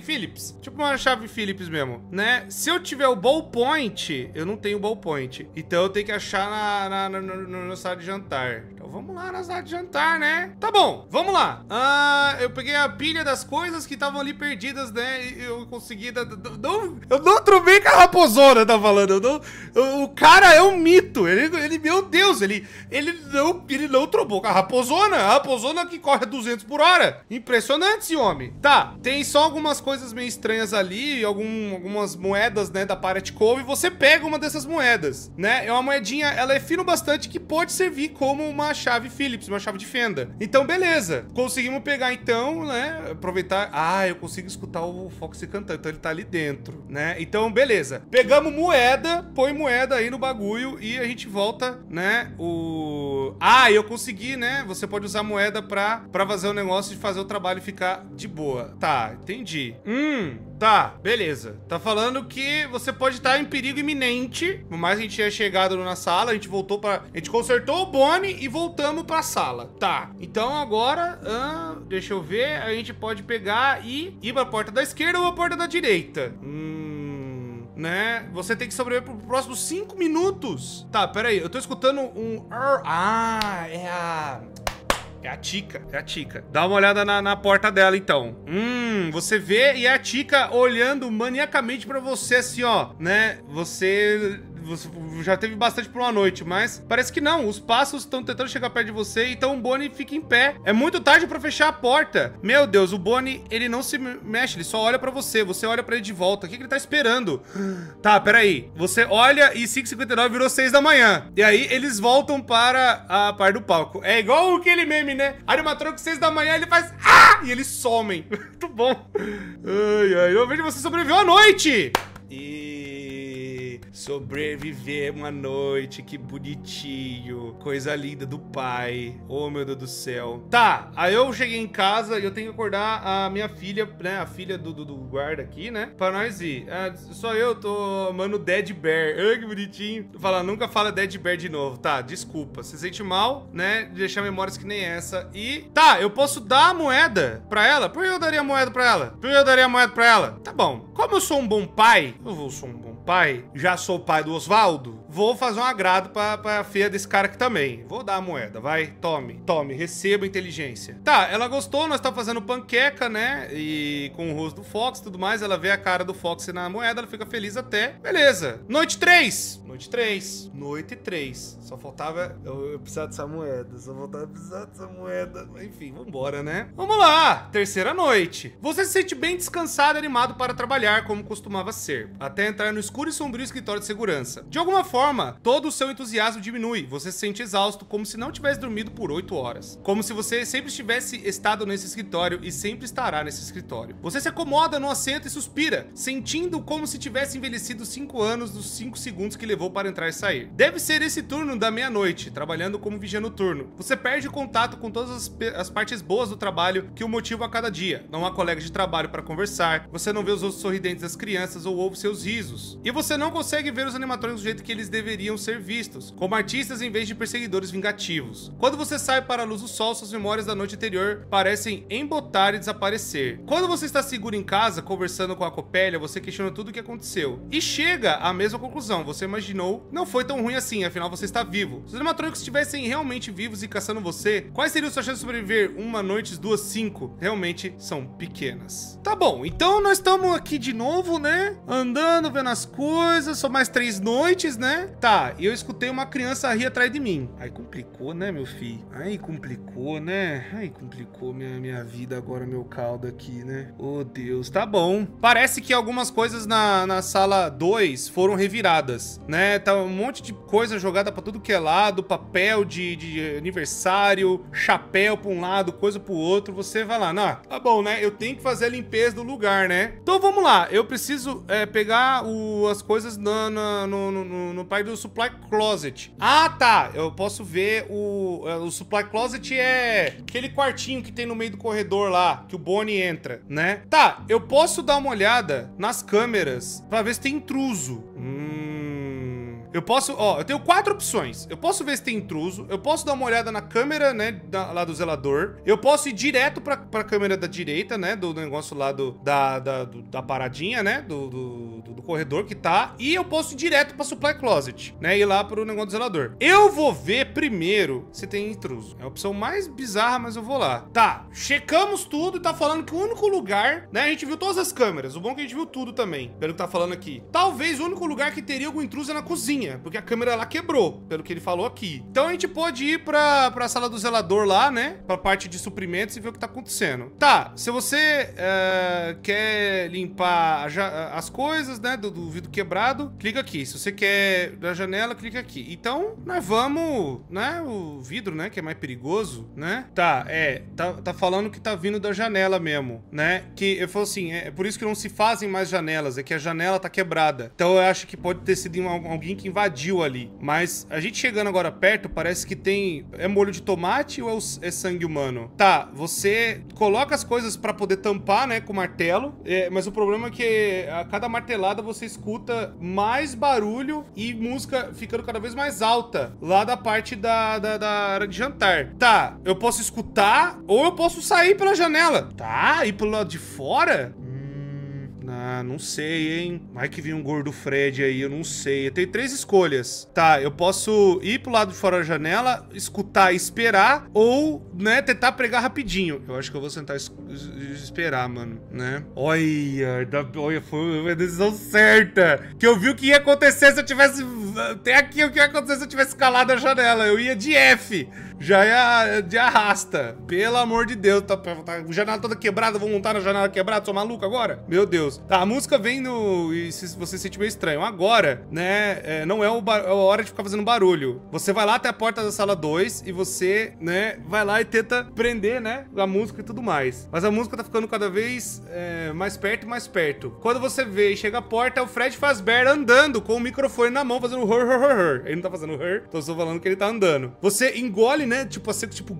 Phillips. Tipo uma chave Phillips mesmo, né? Se eu tiver o ballpoint, eu não tenho o ballpoint. Então eu tenho que achar na sala de jantar. Então vamos lá na sala de jantar, né? Tá bom. Vamos lá. Eu peguei a pilha das coisas que estavam ali perdidas, né? E eu consegui... eu não trovei com a raposona, tá falando. O cara é um mito. Ele meu Deus, ele não trovou com a raposona. A raposona que corre a 200 por hora. Impressionante esse homem. Tá, tem só algumas coisas meio estranhas ali, algumas moedas, né? Da Pirate Cove. E você pega uma dessas moedas, né? É uma moedinha, ela é fina bastante que pode servir como uma chave Phillips, uma chave de fenda. Então, beleza. Conseguimos pegar, então, né? Aproveitar... eu consigo escutar o Foxy cantando. Então, ele tá ali dentro, né? Então, beleza. Pegamos moeda, põe moeda aí no bagulho e a gente volta, né? né? O... Ah, eu consegui, né? Você pode usar moeda pra fazer o negócio de fazer o trabalho ficar de boa. Tá, entendi. Tá, beleza. Tá falando que você pode estar em perigo iminente. Por mais que a gente tinha chegado na sala, a gente voltou pra... A gente consertou o Bonnie e voltamos pra sala. Tá, então agora... deixa eu ver. A gente pode pegar e ir pra porta da esquerda ou a porta da direita. Né? Você tem que sobreviver por próximos 5 minutos. Tá, peraí. Eu tô escutando um... Ah, é a... É a Chica, é a Chica. Dá uma olhada na porta dela, então. Você vê e a Chica olhando maniacamente pra você, assim, ó, né? Você já teve bastante por uma noite, mas parece que não. Os passos estão tentando chegar perto de você, então o Bonnie fica em pé. É muito tarde pra fechar a porta. Meu Deus, o Bonnie, ele não se mexe, ele só olha pra você. Você olha pra ele de volta. O que ele tá esperando? Tá, peraí. Você olha e 5h59 virou 6 da manhã. E aí eles voltam para a parte do palco. É igual aquele meme, né? Animatrônico 6 da manhã, ele faz... Ah! E eles somem. Muito bom. Ai, ai. Eu vejo você sobreviveu à noite. Sobreviver uma noite, que bonitinho. Coisa linda do pai. Oh, meu Deus do céu. Tá, aí eu cheguei em casa e eu tenho que acordar a minha filha, né? A filha do guarda aqui, né? Pra nós ir. Ah, só eu tô, mano, Dead Bear. Ai, que bonitinho. Fala, nunca fala Dead Bear de novo. Tá, desculpa. Se sente mal, né? Deixar memórias que nem essa. E... Tá, eu posso dar a moeda pra ela? Por que eu daria moeda pra ela? Por que eu daria moeda pra ela? Tá bom. Como eu sou um bom pai... Eu sou um bom pai... Já sou o pai do Osvaldo, vou fazer um agrado pra filha desse cara aqui também. Vou dar a moeda, vai, tome, tome, receba inteligência. Tá, ela gostou, nós tá fazendo panqueca, né, e com o rosto do Fox e tudo mais, ela vê a cara do Fox na moeda, ela fica feliz até, beleza. Noite 3, só faltava eu precisar dessa moeda, enfim, vambora, né. Vamos lá, terceira noite. Você se sente bem descansado e animado para trabalhar, como costumava ser, até entrar no escuro e sombrio escritório de segurança. De alguma forma, todo o seu entusiasmo diminui. Você se sente exausto, como se não tivesse dormido por 8 horas. Como se você sempre tivesse estado nesse escritório e sempre estará nesse escritório. Você se acomoda no assento e suspira, sentindo como se tivesse envelhecido 5 anos dos 5 segundos que levou para entrar e sair. Deve ser esse turno da meia-noite, trabalhando como vigia noturno. Você perde o contato com todas as partes boas do trabalho que o motivam a cada dia. Não há colegas de trabalho para conversar, você não vê os olhos sorridentes das crianças ou ouve seus risos. E você não consegue ver os animatrônicos do jeito que eles deveriam ser vistos, como artistas em vez de perseguidores vingativos. Quando você sai para a luz do sol, suas memórias da noite anterior parecem embotar e desaparecer. Quando você está seguro em casa, conversando com a Copélia, você questiona tudo o que aconteceu. E chega à mesma conclusão, você imaginou, não foi tão ruim assim, afinal você está vivo. Se os animatrônicos estivessem realmente vivos e caçando você, quais seriam suas chances de sobreviver? 1 noite, 2, 5? Realmente são pequenas. Tá bom, então nós estamos aqui de novo, né? Andando, vendo as coisas, só mais 3 noites, né? Tá, e eu escutei uma criança rir atrás de mim. Aí complicou, né, meu filho? Aí complicou, né? Aí complicou minha vida agora, meu caldo aqui, né? Oh, Deus, tá bom. Parece que algumas coisas na sala 2 foram reviradas, né? Tá um monte de coisa jogada pra tudo que é lado, papel de aniversário, chapéu pra um lado, coisa pro outro. Você vai lá, não, tá bom, né? Eu tenho que fazer a limpeza do lugar, né? Então vamos lá, eu preciso pegar as coisas no pai do Supply Closet. Ah, tá, eu posso ver o Supply Closet é aquele quartinho que tem no meio do corredor lá, que o Bonnie entra, né? Tá, eu posso dar uma olhada nas câmeras pra ver se tem intruso. Eu posso, ó, eu tenho 4 opções. Eu posso ver se tem intruso, eu posso dar uma olhada na câmera, né, lá do zelador. Eu posso ir direto pra câmera da direita, né, do negócio lá da paradinha, né, do corredor que tá. E eu posso ir direto pra Supply Closet, né, ir lá pro negócio do zelador. Eu vou ver primeiro se tem intruso. É a opção mais bizarra, mas eu vou lá. Tá, checamos tudo e tá falando que o único lugar, né, a gente viu todas as câmeras. O bom é que a gente viu tudo também, pelo que tá falando aqui. Talvez o único lugar que teria algum intruso é na cozinha, porque a câmera lá quebrou, pelo que ele falou aqui. Então a gente pode ir pra sala do zelador lá, né? Pra parte de suprimentos e ver o que tá acontecendo. Tá, se você quer limpar as coisas, né? Do vidro quebrado, clica aqui. Se você quer da janela, clica aqui. Então, nós vamos, né? O vidro, né? Que é mais perigoso, né? Tá, tá falando que tá vindo da janela mesmo, né? Que eu falo assim, é por isso que não se fazem mais janelas, é que a janela tá quebrada. Então eu acho que pode ter sido alguém que que invadiu ali. Mas a gente chegando agora perto, parece que tem... É molho de tomate ou é sangue humano? Tá, você coloca as coisas pra poder tampar, né, com o martelo. É, mas o problema é que a cada martelada você escuta mais barulho e música ficando cada vez mais alta lá da parte da área de jantar. Tá, eu posso escutar ou eu posso sair pela janela. Tá, ir pelo lado de fora? Ah, não sei, hein? Vai que vem um gordo Fred aí, eu não sei. Eu tenho 3 escolhas. Tá, eu posso ir pro lado de fora da janela, escutar e esperar, ou, né, tentar pregar rapidinho. Eu acho que eu vou tentar esperar, mano, né? Olha, foi a decisão certa. Que eu vi o que ia acontecer se eu tivesse... Até aqui o que ia acontecer se eu tivesse calado a janela. Eu ia de F. Já ia de arrasta. Pelo amor de Deus. Tá, janela toda quebrada, vou montar na janela quebrada. Sou maluco agora? Meu Deus. Tá, a música vem no... E você se sente meio estranho. Agora, né, não é a hora de ficar fazendo barulho. Você vai lá até a porta da sala 2 e você, né, vai lá e tenta prender, né, a música e tudo mais. Mas a música tá ficando cada vez mais perto e mais perto. Quando você vê e chega a porta, é o Fred Fazbear andando com o microfone na mão, fazendo hur. Ele não tá fazendo hur, então eu tô falando que ele tá andando. Você engole, né, tipo, a seco, tipo...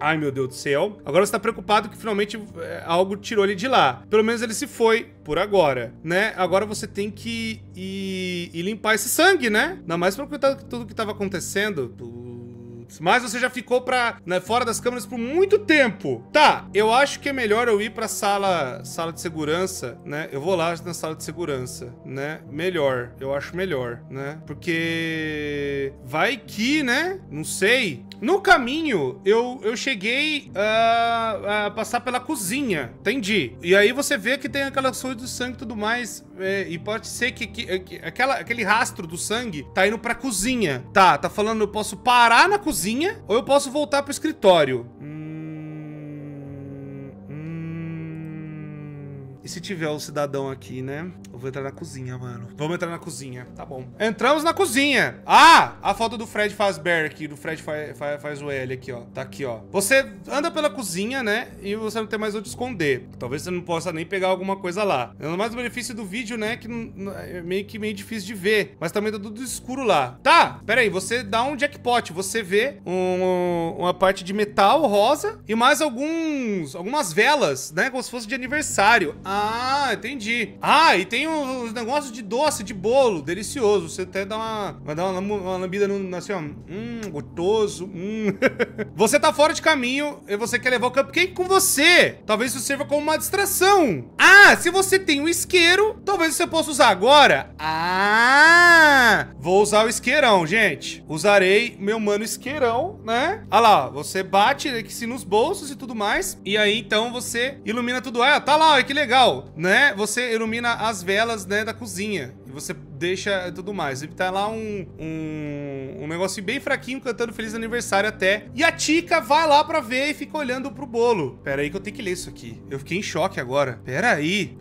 Ai, meu Deus do céu. Agora você tá preocupado que finalmente algo tirou ele de lá. Pelo menos ele se foi por agora, né? Agora você tem que ir limpar esse sangue, né? Ainda mais pelo que tudo que tava acontecendo... Mas você já ficou fora das câmeras por muito tempo. Tá, eu acho que é melhor eu ir pra sala de segurança, né? Eu vou lá na sala de segurança, né? Melhor, eu acho melhor, né? Porque vai que, né? Não sei. No caminho, eu cheguei a passar pela cozinha, entendi. E aí você vê que tem aquelas coisas do sangue e tudo mais, e pode ser que aquele rastro do sangue tá indo pra cozinha. Tá falando eu posso parar na cozinha ou eu posso voltar pro escritório. E se tiver o cidadão aqui, né? Eu vou entrar na cozinha, mano. Vamos entrar na cozinha. Tá bom. Entramos na cozinha. Ah! A foto do Fred Fazbear aqui. Do Fred faz o L aqui, ó. Tá aqui, ó. Você anda pela cozinha, né? E você não tem mais onde esconder. Talvez você não possa nem pegar alguma coisa lá. Mas o benefício do vídeo, né? Que é meio difícil de ver. Mas também tá tudo escuro lá. Tá! Pera aí. Você dá um jackpot. Você vê uma parte de metal rosa e mais algumas velas, né? Como se fosse de aniversário. Ah, entendi. Ah, e tem os negócios de doce, de bolo, delicioso. Você até vai dar uma lambida no, assim, ó. Gostoso. Você tá fora de caminho e você quer levar o cupcake com você. Talvez isso sirva como uma distração. Ah, se você tem um isqueiro, talvez você possa usar agora. Ah, vou usar o isqueirão, gente. Usarei meu mano isqueirão, né? Olha lá, você bate aqui nos bolsos e tudo mais. E aí, então, você ilumina tudo. Ah, tá lá, olha que legal, né? Você ilumina as velas, né, da cozinha. E você deixa tudo mais. E tá lá um negocinho bem fraquinho cantando Feliz Aniversário até. E a Chica vai lá pra ver e fica olhando pro bolo. Pera aí que eu tenho que ler isso aqui. Eu fiquei em choque agora. Pera aí.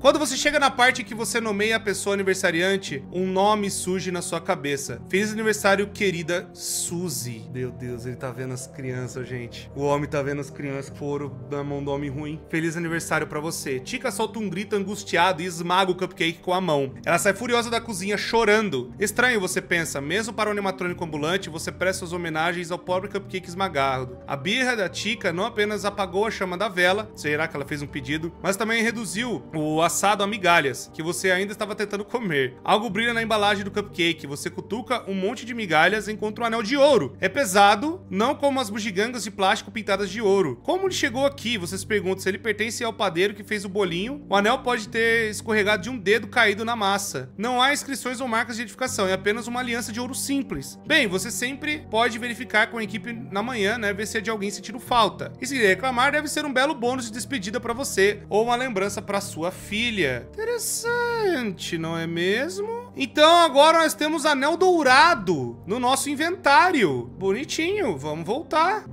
Quando você chega na parte que você nomeia a pessoa aniversariante, um nome surge na sua cabeça. Feliz aniversário, querida Suzy. Meu Deus, ele tá vendo as crianças, gente. O homem tá vendo as crianças que foram na mão do homem ruim. Feliz aniversário pra você. Chica solta um grito angustiado e esmaga o cupcake com a mão. Ela sai furiosa da cozinha chorando. Estranho, você pensa. Mesmo para o animatrônico ambulante, você presta suas homenagens ao pobre cupcake esmagado. A birra da Chica não apenas apagou a chama da vela, será que ela fez um pedido, mas também reduziu o assado a migalhas, que você ainda estava tentando comer. Algo brilha na embalagem do cupcake. Você cutuca um monte de migalhas e encontra um anel de ouro. É pesado, não como as bugigangas de plástico pintadas de ouro. Como ele chegou aqui? Você se pergunta se ele pertence ao padeiro que fez o bolinho. O anel pode ter escorregado de um dedo caído na massa. Não há inscrições ou marcas de edificação, é apenas uma aliança de ouro simples. Bem, você sempre pode verificar com a equipe na manhã, né, ver se é de alguém sentindo falta. E se reclamar, deve ser um belo bônus de despedida pra você, ou uma lembrança pra sua filha. Interessante, não é mesmo? Então agora nós temos anel dourado no nosso inventário. Bonitinho, vamos voltar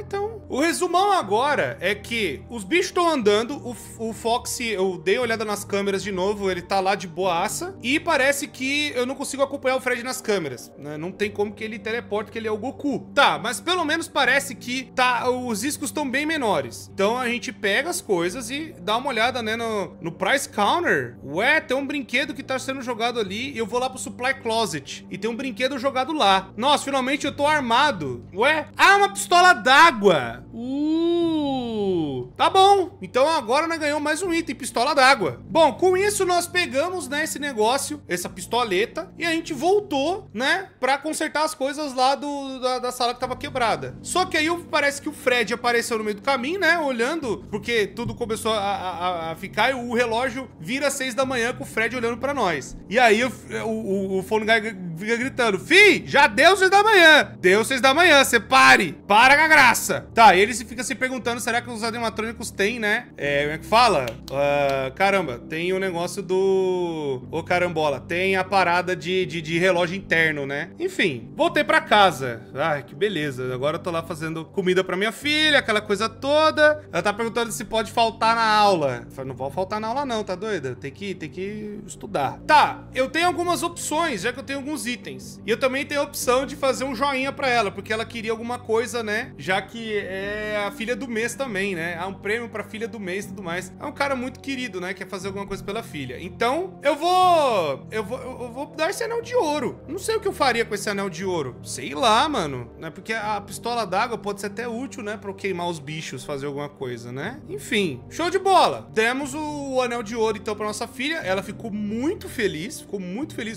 então. O resumão agora é que os bichos estão andando, o Foxy, eu dei uma olhada nas câmeras de novo, ele tá lá de boa. passa. E parece que eu não consigo acompanhar o Fred nas câmeras, né? Não tem como que ele teleporta, que ele é o Goku. Tá, mas pelo menos parece que tá, os riscos estão bem menores. Então a gente pega as coisas e dá uma olhada, né, no Price Counter. Ué, tem um brinquedo que tá sendo jogado ali e eu vou lá pro Supply Closet. E tem um brinquedo jogado lá. Nossa, finalmente eu tô armado. Ué? Ah, uma pistola d'água. Tá bom, então agora nós ganhamos mais um item, pistola d'água. Bom, com isso nós pegamos, né, esse negócio, essa pistoleta, e a gente voltou, né, pra consertar as coisas lá da sala que tava quebrada. Só que aí parece que o Fred apareceu no meio do caminho, né, olhando, porque tudo começou a ficar, e o relógio vira 6 da manhã com o Fred olhando pra nós. E aí o Phone Guy fica gritando: "Fi, já deu 6 da manhã, deu 6 da manhã, você pare, para com a graça." Tá, e ele fica se perguntando, será que os animatrônicos têm, né? Como é que fala? Caramba, tem o negócio do... Ô, carambola, tem a parada de relógio interno, né? Enfim, voltei pra casa. Ai, que beleza, agora eu tô lá fazendo comida pra minha filha, aquela coisa toda. Ela tá perguntando se pode faltar na aula. Eu falei, não vou faltar na aula não, tá doida? Tem que estudar. Tá, eu tenho algumas opções, já que eu tenho alguns itens. E eu também tenho a opção de fazer um joinha pra ela, porque ela queria alguma coisa, né? Já que é a filha do mês também, né? Há um prêmio pra filha do mês e tudo mais. É um cara muito querido, né? Quer fazer alguma coisa pela filha. Então, eu vou dar esse anel de ouro. Não sei o que eu faria com esse anel de ouro. Sei lá, mano. Né? Porque a pistola d'água pode ser até útil, né? Pra eu queimar os bichos, fazer alguma coisa, né? Enfim, show de bola. Demos o anel de ouro, então, pra nossa filha. Ela ficou muito feliz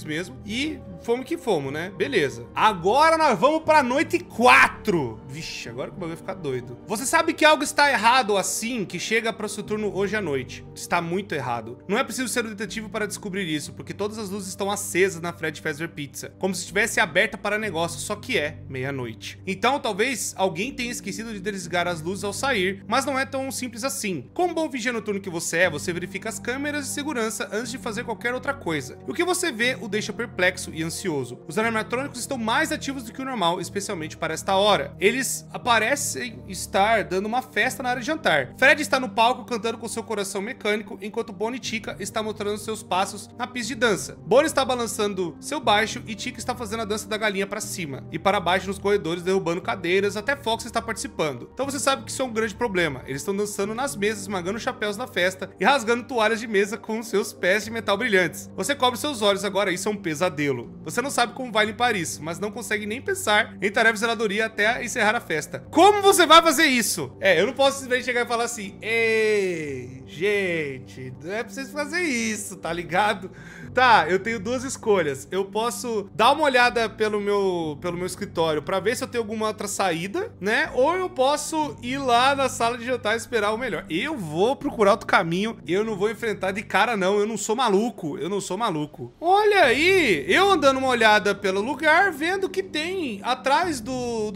mesmo. E fomos que fomos, né? Beleza. Agora nós vamos pra noite 4. Vixe, agora que o bagulho vai ficar doido. Você sabe que algo está errado assim que chega para o seu turno hoje à noite. Está muito errado. Não é preciso ser um detetive para descobrir isso, porque todas as luzes estão acesas na Freddy Fazbear Pizza, como se estivesse aberta para negócio, só que é meia-noite. Então, talvez alguém tenha esquecido de desligar as luzes ao sair, mas não é tão simples assim. Como bom vigia noturno que você é, você verifica as câmeras de segurança antes de fazer qualquer outra coisa. O que você vê o deixa perplexo e ansioso. Os animatrônicos estão mais ativos do que o normal, especialmente para esta hora. Eles parecem estar dando uma festa na área de jantar. Fred está no palco cantando com seu coração mecânico, enquanto Bonnie e Chica estão mostrando seus passos na pista de dança. Bonnie está balançando seu baixo e Chica está fazendo a dança da galinha para cima e para baixo nos corredores, derrubando cadeiras, até Foxy está participando. Então você sabe que isso é um grande problema. Eles estão dançando nas mesas, esmagando chapéus na festa e rasgando toalhas de mesa com seus pés de metal brilhantes. Você cobre seus olhos agora, isso é um pesadelo. Você não sabe como vai limpar isso, mas não consegue nem pensar em tarefa de zeladoria até encerrar a festa. Como você vai fazer isso? É, eu não posso simplesmente chegar e falar assim: "Ei, gente, não é pra vocês fazerem isso, tá ligado?" Tá, eu tenho duas escolhas. Eu posso dar uma olhada pelo meu escritório pra ver se eu tenho alguma outra saída, né? Ou eu posso ir lá na sala de jantar e esperar o melhor. Eu vou procurar outro caminho. Eu não vou enfrentar de cara, não. Eu não sou maluco. Eu não sou maluco. Olha aí! Eu andando uma olhada pelo lugar, vendo que tem atrás do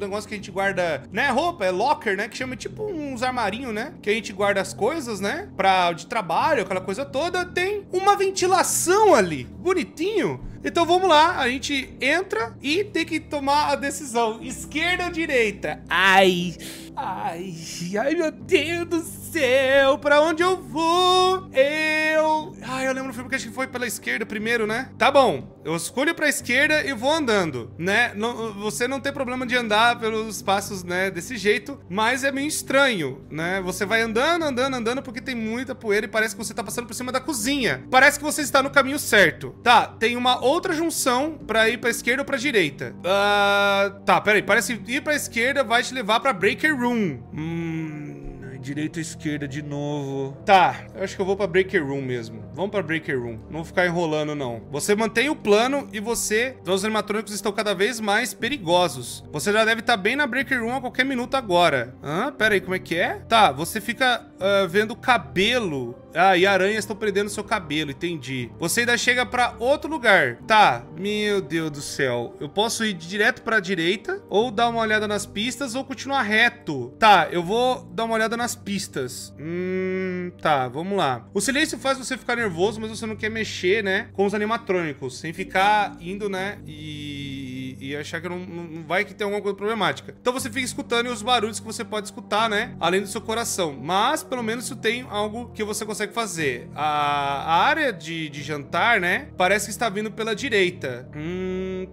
negócio que a gente guarda, né, roupa, é locker, né, que chama tipo uns armarinhos, né, que a gente guarda as coisas, né, pra, de trabalho, aquela coisa toda, tem uma ventilação ali, bonitinho. Então vamos lá, a gente entra e tem que tomar a decisão, esquerda ou direita? Ai, meu Deus do céu, pra onde eu vou? Ai, eu lembro no filme que acho que foi pela esquerda primeiro, né? Tá bom, eu escolho pra esquerda e vou andando, né? Não, você não tem problema de andar pelos passos, né, desse jeito, mas é meio estranho, né? Você vai andando, porque tem muita poeira e parece que você tá passando por cima da cozinha. Parece que você está no caminho certo. Tá, tem uma outra junção pra ir pra esquerda ou pra direita. Tá, peraí, parece que ir pra esquerda vai te levar pra Breaker Room. Direita ou esquerda de novo. Tá, eu acho que eu vou pra Breaker Room mesmo. Vamos pra Breaker Room. Não vou ficar enrolando, não. Você mantém o plano e os animatrônicos estão cada vez mais perigosos. Você já deve estar bem na Breaker Room a qualquer minuto agora. Pera aí, como é que é? Tá, você fica vendo o cabelo. Ah, e aranhas estão prendendo seu cabelo, entendi. Você ainda chega pra outro lugar. Tá, meu Deus do céu. Eu posso ir direto pra direita, ou dar uma olhada nas pistas, ou continuar reto. Tá, eu vou dar uma olhada nas pistas. Tá, vamos lá. O silêncio faz você ficar nervoso, mas você não quer mexer, né, com os animatrônicos, sem ficar indo, né, e achar que não vai que tem alguma coisa problemática. Então você fica escutando os barulhos que você pode escutar, né? Além do seu coração. Mas, pelo menos, isso tem algo que você consegue fazer. A área de jantar, né? Parece que está vindo pela direita.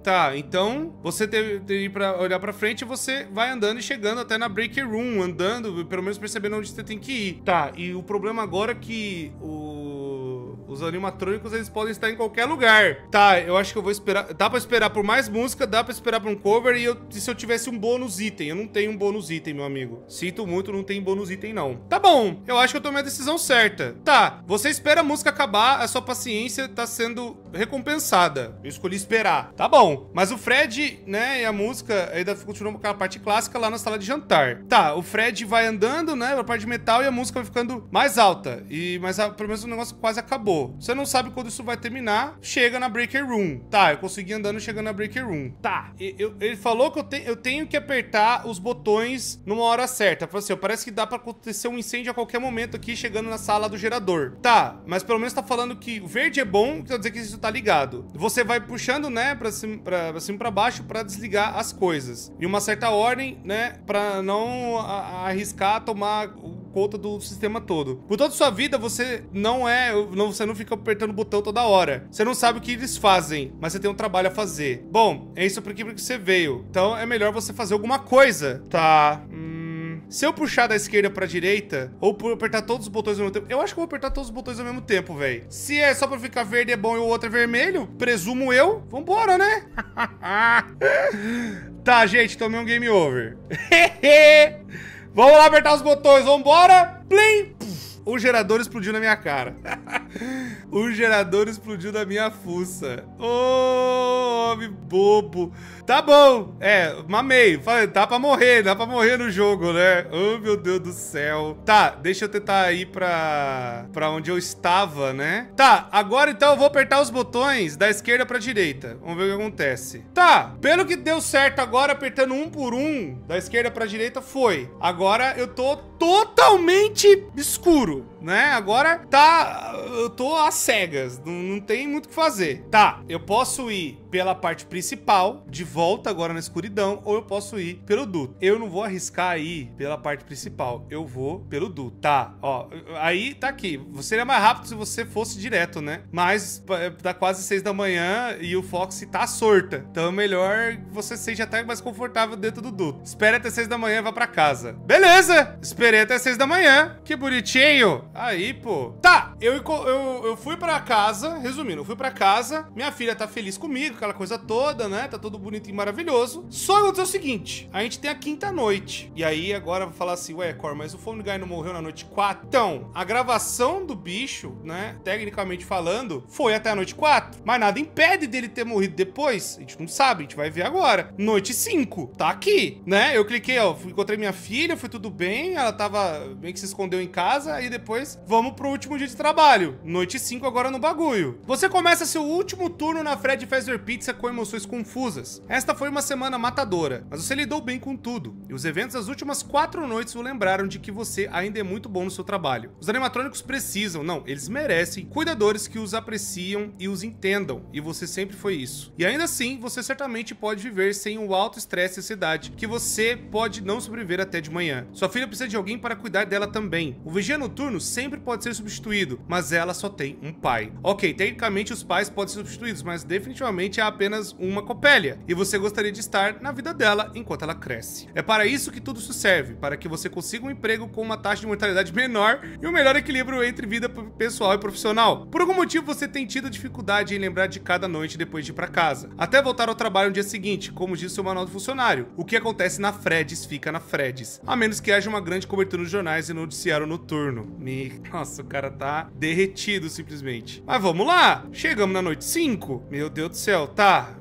Tá. Então, você tem pra olhar pra frente e você vai andando e chegando até na break room. Andando, pelo menos percebendo onde você tem que ir. Tá. E o problema agora é que os animatrônicos, eles podem estar em qualquer lugar. Tá, eu acho que eu vou esperar. Dá pra esperar por mais música, dá pra esperar por um cover. E se eu tivesse um bônus item? Eu não tenho um bônus item, meu amigo. Sinto muito, não tem bônus item, não. Tá bom, eu acho que eu tomei a decisão certa. Tá, você espera a música acabar, a sua paciência tá sendo recompensada. Eu escolhi esperar. Tá bom, mas o Fred, né, e a música ainda continuam com aquela parte clássica lá na sala de jantar. Tá, o Fred vai andando, né, pra parte de metal e a música vai ficando mais alta. Mas pelo menos o negócio quase acabou. Você não sabe quando isso vai terminar. Chega na break room. Tá, eu consegui andando chegando na break room. Tá, ele falou que eu tenho que apertar os botões numa hora certa. Falei assim, ó, parece que dá pra acontecer um incêndio a qualquer momento aqui, chegando na sala do gerador. Tá, mas pelo menos tá falando que o verde é bom, quer dizer que isso tá ligado. Você vai puxando, né, pra cima, pra baixo, pra desligar as coisas. Em uma certa ordem, né, pra não arriscar tomar conta do sistema todo. Por toda a sua vida, você não fica apertando o botão toda hora. Você não sabe o que eles fazem, mas você tem um trabalho a fazer. Bom, é isso porque você veio. Então é melhor você fazer alguma coisa. Tá. Se eu puxar da esquerda pra direita, ou por apertar todos os botões ao mesmo tempo... Eu acho que eu vou apertar todos os botões ao mesmo tempo, velho. Se é só pra ficar verde é bom e o outro é vermelho, presumo eu, vambora, né? Tá, gente, tomei um game over. Vamos lá apertar os botões, vambora! Plim! Puf, o gerador explodiu na minha cara. O gerador explodiu na minha fuça. Ô, homem bobo. Tá bom. É, mamei. Falei, dá pra morrer no jogo, né? Oh, meu Deus do céu. Tá, deixa eu tentar ir pra onde eu estava, né? Tá, agora então eu vou apertar os botões da esquerda pra direita. Vamos ver o que acontece. Tá, pelo que deu certo agora, apertando um por um, da esquerda pra direita, foi. Agora eu tô totalmente escuro, né? Agora tá... Eu tô às cegas, não tem muito o que fazer. Tá, eu posso ir pela parte principal, de volta agora na escuridão, ou eu posso ir pelo duto. Eu não vou arriscar ir pela parte principal, eu vou pelo duto. Tá, ó, aí tá aqui. Seria mais rápido se você fosse direto, né? Mas tá quase 6 da manhã e o Foxy tá sorta. Então é melhor você seja até mais confortável dentro do duto. Espera até 6 da manhã e vá pra casa. Beleza, esperei até 6 da manhã. Que bonitinho. Aí, pô. Tá, eu fui pra casa, resumindo, eu fui pra casa, minha filha tá feliz comigo, aquela coisa toda, né? Tá todo bonito e maravilhoso. Só aconteceu o seguinte, a gente tem a quinta noite. E aí agora eu vou falar assim, ué, Cor, mas o Phone Guy não morreu na noite 4? Então, a gravação do bicho, né? Tecnicamente falando, foi até a noite 4. Mas nada impede dele ter morrido depois. A gente não sabe, a gente vai ver agora. Noite 5, tá aqui, né? Eu cliquei, ó, encontrei minha filha, foi tudo bem, ela tava meio que se escondeu em casa, e depois vamos pro último dia de trabalho. Noite 5 agora no bagulho. Você começa seu último turno na Freddy Fazbear Pizza com emoções confusas. Esta foi uma semana matadora, mas você lidou bem com tudo. E os eventos das últimas 4 noites o lembraram de que você ainda é muito bom no seu trabalho. Os animatrônicos precisam, não, eles merecem cuidadores que os apreciam e os entendam. E você sempre foi isso. E ainda assim, você certamente pode viver sem o alto estresse da cidade, que você pode não sobreviver até de manhã. Sua filha precisa de alguém para cuidar dela também. O vigia noturno sempre pode ser substituído, mas ela só tem um pai. Ok, tecnicamente os pais podem ser substituídos, mas definitivamente há apenas uma Copélia, e você gostaria de estar na vida dela enquanto ela cresce. É para isso que tudo isso serve, para que você consiga um emprego com uma taxa de mortalidade menor e um melhor equilíbrio entre vida pessoal e profissional. Por algum motivo você tem tido dificuldade em lembrar de cada noite depois de ir para casa, até voltar ao trabalho no dia seguinte, como diz o seu manual do funcionário. O que acontece na Freddy's fica na Freddy's, a menos que haja uma grande cobertura nos jornais e no noticiário noturno. Nossa, o cara tá derretido simplesmente. Mas vamos lá, chegamos na noite 5. Meu Deus do céu, tá...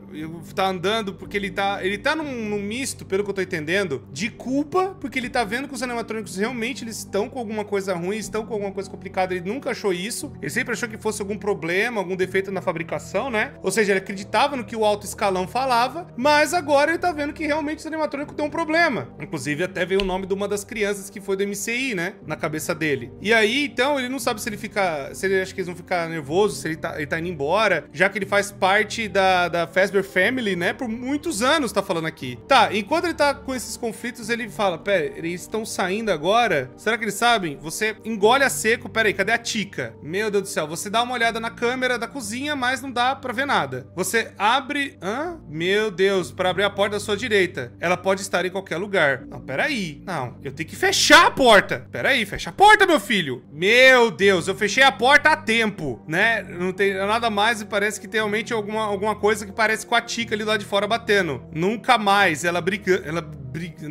Tá andando porque ele tá num misto, pelo que eu tô entendendo, de culpa, porque ele tá vendo que os animatrônicos realmente eles estão com alguma coisa ruim, estão com alguma coisa complicada. Ele nunca achou isso, ele sempre achou que fosse algum problema, algum defeito na fabricação, né? Ou seja, ele acreditava no que o alto escalão falava, mas agora ele tá vendo que realmente os animatrônicos têm um problema. Inclusive até veio o nome de uma das crianças que foi do MCI, né? Na cabeça dele. E aí, então, ele não sabe se ele fica, se ele acha que eles vão ficar nervosos, se ele tá indo embora, já que ele faz parte da Fazbear Fazbear Family, né, por muitos anos, tá falando aqui. Tá, enquanto ele tá com esses conflitos, ele fala, pera, eles estão saindo agora? Será que eles sabem? Você engole a seco, pera aí, cadê a Chica? Meu Deus do céu, você dá uma olhada na câmera da cozinha, mas não dá pra ver nada. Você abre... Hã? Meu Deus, pra abrir a porta da sua direita. Ela pode estar em qualquer lugar. Não, pera aí. Não, eu tenho que fechar a porta. Pera aí, fecha a porta, meu filho. Meu Deus, eu fechei a porta a tempo, né? Não tem nada mais e parece que tem realmente alguma coisa que parece com a Chica ali lá de fora batendo. Nunca mais ela brigando...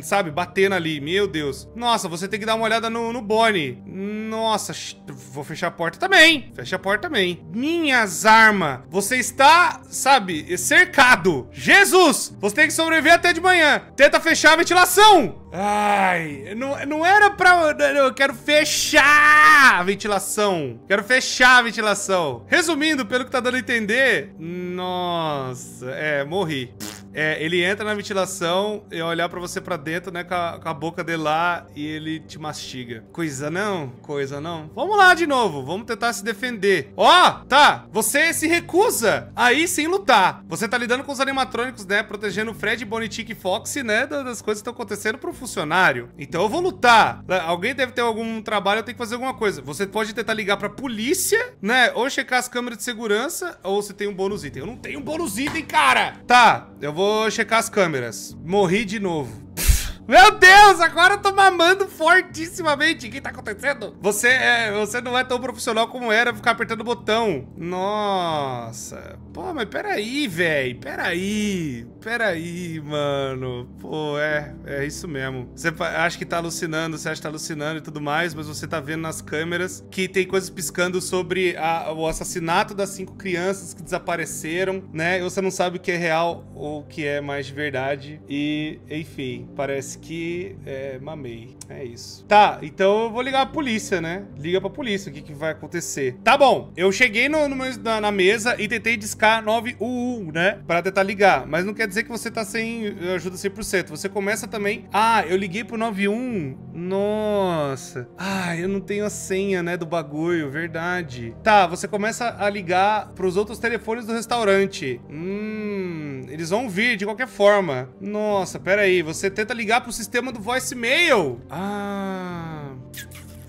sabe, batendo ali, meu Deus. Nossa, você tem que dar uma olhada no Bonnie. Nossa, vou fechar a porta também. Fecha a porta também. Minhas armas, você está, sabe, cercado. Jesus, você tem que sobreviver até de manhã. Tenta fechar a ventilação. Ai, não era pra... Eu quero fechar a ventilação. Quero fechar a ventilação. Resumindo, pelo que tá dando a entender... Nossa, morri. É, ele entra na ventilação e olhar pra você pra dentro, né, com a boca dele lá e ele te mastiga. Coisa não, coisa não. Vamos lá de novo, vamos tentar se defender. Ó, tá, você se recusa aí sem lutar. Você tá lidando com os animatrônicos, né, protegendo o Fred, Bonnie, Chica e Foxy, né, das coisas que estão acontecendo pro funcionário. Então eu vou lutar. Alguém deve ter algum trabalho, eu tenho que fazer alguma coisa. Você pode tentar ligar pra polícia, né, ou checar as câmeras de segurança, ou se tem um bônus item. Eu não tenho um bônus item, cara! Tá, eu vou checar as câmeras. Morri de novo. Meu Deus, agora eu tô mamando fortissimamente. O que tá acontecendo? Você não é tão profissional como era ficar apertando o botão. Nossa. Pô, mas peraí, velho. Peraí, mano. Pô, é isso mesmo. Você acha que tá alucinando, e tudo mais, mas você tá vendo nas câmeras que tem coisas piscando sobre o assassinato das 5 crianças que desapareceram, né? E você não sabe o que é real ou o que é mais de verdade. E, enfim, parece que mamei. É isso. Tá, então eu vou ligar a polícia, né? Liga pra polícia, o que vai acontecer. Tá bom, eu cheguei na mesa e tentei discar 911, né? Pra tentar ligar, mas não quer dizer que você tá sem ajuda 100%. Você começa também... Ah, eu liguei pro 91. Nossa. Ah, eu não tenho a senha, né? Do bagulho, verdade. Tá, você começa a ligar pros outros telefones do restaurante. Eles vão vir de qualquer forma. Nossa, peraí, você tenta ligar pro sistema do voicemail. Ah...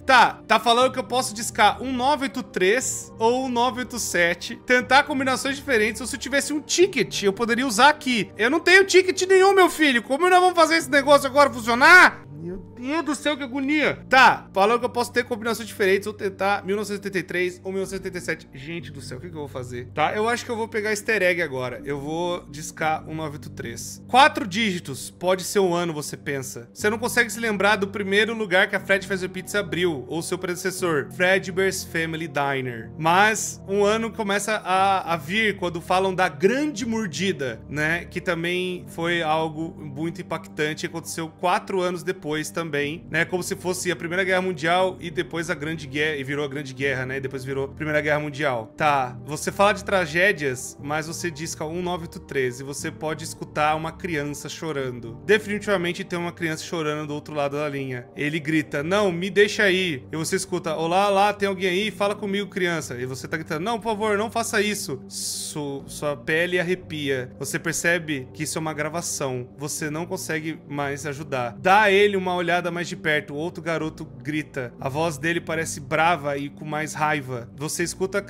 Tá falando que eu posso discar 1983 ou 1987, tentar combinações diferentes, ou se eu tivesse um ticket, eu poderia usar aqui. Eu não tenho ticket nenhum, meu filho. Como nós vamos fazer esse negócio agora funcionar? Meu Deus do céu, que agonia. Tá, falando que eu posso ter combinações diferentes, ou tentar 1983 ou 1987. Gente do céu, o que eu vou fazer? Tá, eu acho que eu vou pegar easter egg agora. Eu vou discar 1983. 4 dígitos, pode ser um ano, você pensa. Você não consegue se lembrar do primeiro lugar que a Freddy Fazbear Pizza abriu, ou seu predecessor, Fredbear's Family Diner. Mas um ano começa a vir quando falam da grande mordida, né? Que também foi algo muito impactante. Aconteceu 4 anos depois. Também, né, como se fosse a Primeira Guerra Mundial e depois a Grande Guerra, e virou a Grande Guerra, né, e depois virou a Primeira Guerra Mundial. Tá, você fala de tragédias, mas você disca 1983 e você pode escutar uma criança chorando. Definitivamente tem uma criança chorando do outro lado da linha. Ele grita, não, me deixa aí. E você escuta, olá, lá, tem alguém aí? Fala comigo, criança. E você tá gritando, não, por favor, não faça isso. Sua pele arrepia. Você percebe que isso é uma gravação. Você não consegue mais ajudar. Dá a ele uma olhada mais de perto, o outro garoto grita. A voz dele parece brava e com mais raiva. Você escuta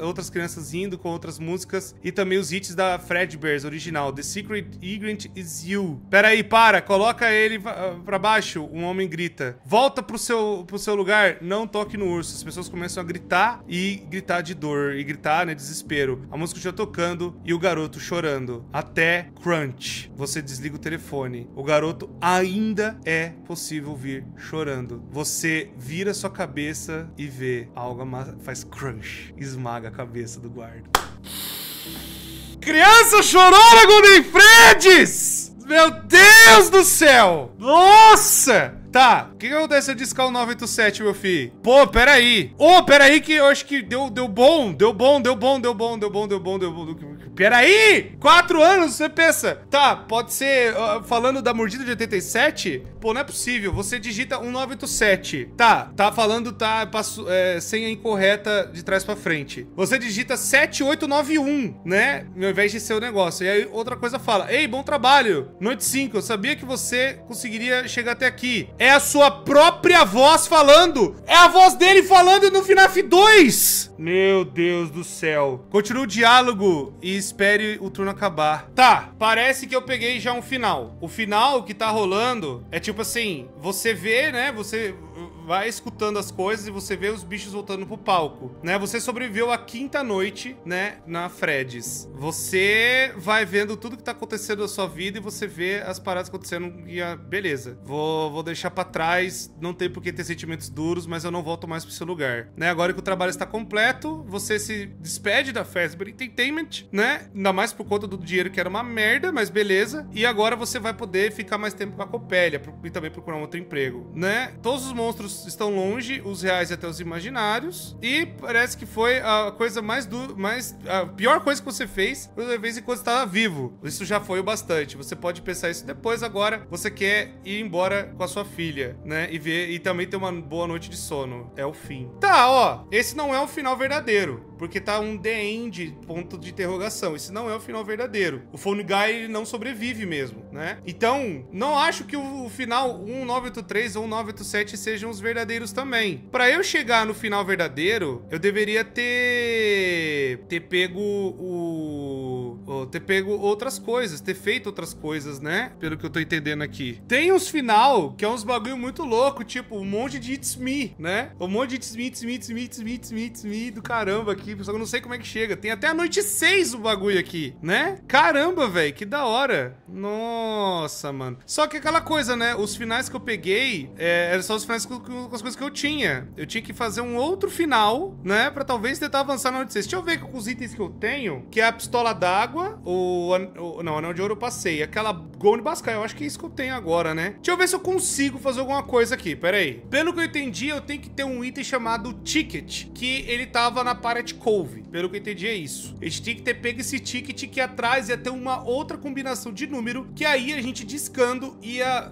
outras crianças rindo com outras músicas e também os hits da Fredbear's original, The Secret Ingredient Is You. Peraí, para, coloca ele pra baixo, um homem grita. Volta pro seu lugar, não toque no urso. As pessoas começam a gritar e gritar de dor, e gritar, né, desespero. A música já tocando e o garoto chorando. Até crunch. Você desliga o telefone. O garoto ainda é possível vir chorando. Você vira sua cabeça e vê algo faz crunch, esmaga a cabeça do guarda. Criança chorona, Golden Freddy's! Meu Deus do céu! Nossa! Tá, o que acontece se eu discar o 987, meu filho? Pô, peraí. Ô, peraí que eu acho que deu bom. Peraí! 4 anos, você pensa. Tá, pode ser... falando da mordida de 87? Pô, não é possível. Você digita 1987. Tá falando, senha incorreta de trás pra frente. Você digita 7891, né? Ao invés de ser o negócio. E aí outra coisa fala: ei, bom trabalho. Noite 5. Eu sabia que você conseguiria chegar até aqui. É a sua própria voz falando. É a voz dele falando no FNAF 2. Meu Deus do céu. Continua o diálogo e espere o turno acabar. Tá, parece que eu peguei já um final. O final que tá rolando é tipo assim, você vê, né? Você vai escutando as coisas e você vê os bichos voltando pro palco, né? Você sobreviveu à 5ª noite, né? Na Freddy's. Você vai vendo tudo que tá acontecendo na sua vida e você vê as paradas acontecendo e beleza. Vou deixar pra trás, não tem por que ter sentimentos duros, mas eu não volto mais pro seu lugar, né? Agora que o trabalho está completo, você se despede da Fazbear Entertainment, né? Ainda mais por conta do dinheiro que era uma merda, mas beleza. E agora você vai poder ficar mais tempo com a Copélia e também procurar um outro emprego, né? Todos os monstros estão longe, os reais até os imaginários. E parece que foi a coisa mais dura, a pior coisa que você fez, uma vez enquanto estava vivo. Isso já foi o bastante. Você pode pensar isso depois. Agora você quer ir embora com a sua filha, né? E ver, e também ter uma boa noite de sono. É o fim. Tá, ó. Esse não é o final verdadeiro, porque tá um the end, ponto de interrogação. Esse não é o final verdadeiro. O Phone Guy, ele não sobrevive mesmo, né? Então, não acho que o final 1983 ou 1987 sejam os verdadeiros também. Pra eu chegar no final verdadeiro, eu deveria ter pego ter pego outras coisas, ter feito outras coisas, né? Pelo que eu tô entendendo aqui. Tem uns final que é uns bagulho muito louco, tipo um monte de It's Me, né? Um monte de It's Me do caramba aqui, pessoal, eu não sei como é que chega. Tem até a noite 6 o bagulho aqui, né? Caramba, velho, que da hora. Nossa, mano. Só que aquela coisa, né? Os finais que eu peguei eram só os finais com as coisas que eu tinha. Eu tinha que fazer um outro final, né? Pra talvez tentar avançar na noite 6. Deixa eu ver com os itens que eu tenho, que é a pistola d'água, o anel de ouro eu passei. Aquela Golden Bascar, eu acho que é isso que eu tenho agora, né? Deixa eu ver se eu consigo fazer alguma coisa aqui, peraí. Pelo que eu entendi, eu tenho que ter um item chamado Ticket, que ele tava na Pirate Cove. Pelo que eu entendi é isso. A gente tinha que ter pego esse Ticket, que atrás ia ter uma outra combinação de número, que aí a gente discando ia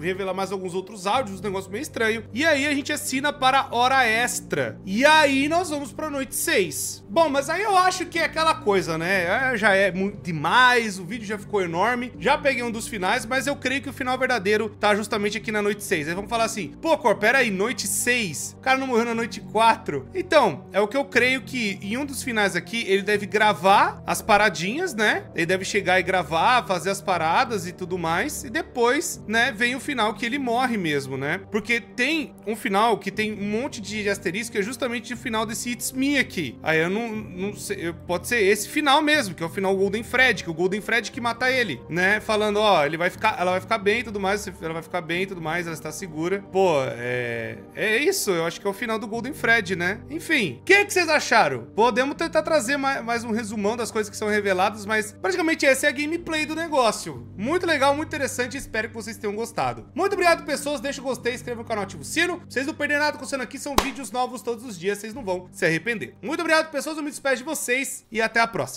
revelar mais alguns outros áudios, um negócio meio estranho. E aí a gente assina para hora extra. E aí nós vamos pra noite 6. Bom, mas aí eu acho que é aquela coisa, né? Já é muito demais, o vídeo já ficou enorme. Já peguei um dos finais, mas eu creio que o final verdadeiro tá justamente aqui na noite 6. Aí vamos falar assim, pô, Cor, pera aí, noite 6? O cara não morreu na noite 4? Então, é o que eu creio que em um dos finais aqui, ele deve gravar as paradinhas, né? Ele deve chegar e gravar, fazer as paradas e tudo mais. E depois, né, vem o final que ele morre mesmo, né? Porque tem um final que tem um monte de asterisco, que é justamente o final desse It's Me aqui. Aí eu não sei, pode ser esse final mesmo, que é o final Golden Freddy, que é o Golden Freddy que mata ele, né? Falando, ó, ela vai ficar bem e tudo mais, ela vai ficar bem e tudo mais, ela está segura. Pô, é isso, eu acho que é o final do Golden Freddy, né? Enfim, o que é que vocês acharam? Podemos tentar trazer mais um resumão das coisas que são reveladas, mas praticamente essa é a gameplay do negócio. Muito legal, muito interessante, espero que vocês tenham gostado. Muito obrigado, pessoas, deixa o gostei, inscreva no canal, ativa o sino, pra vocês não perderem nada acontecendo aqui, são vídeos novos todos os dias, vocês não vão se arrepender. Muito obrigado, pessoas, eu me despeço de vocês e até a próxima.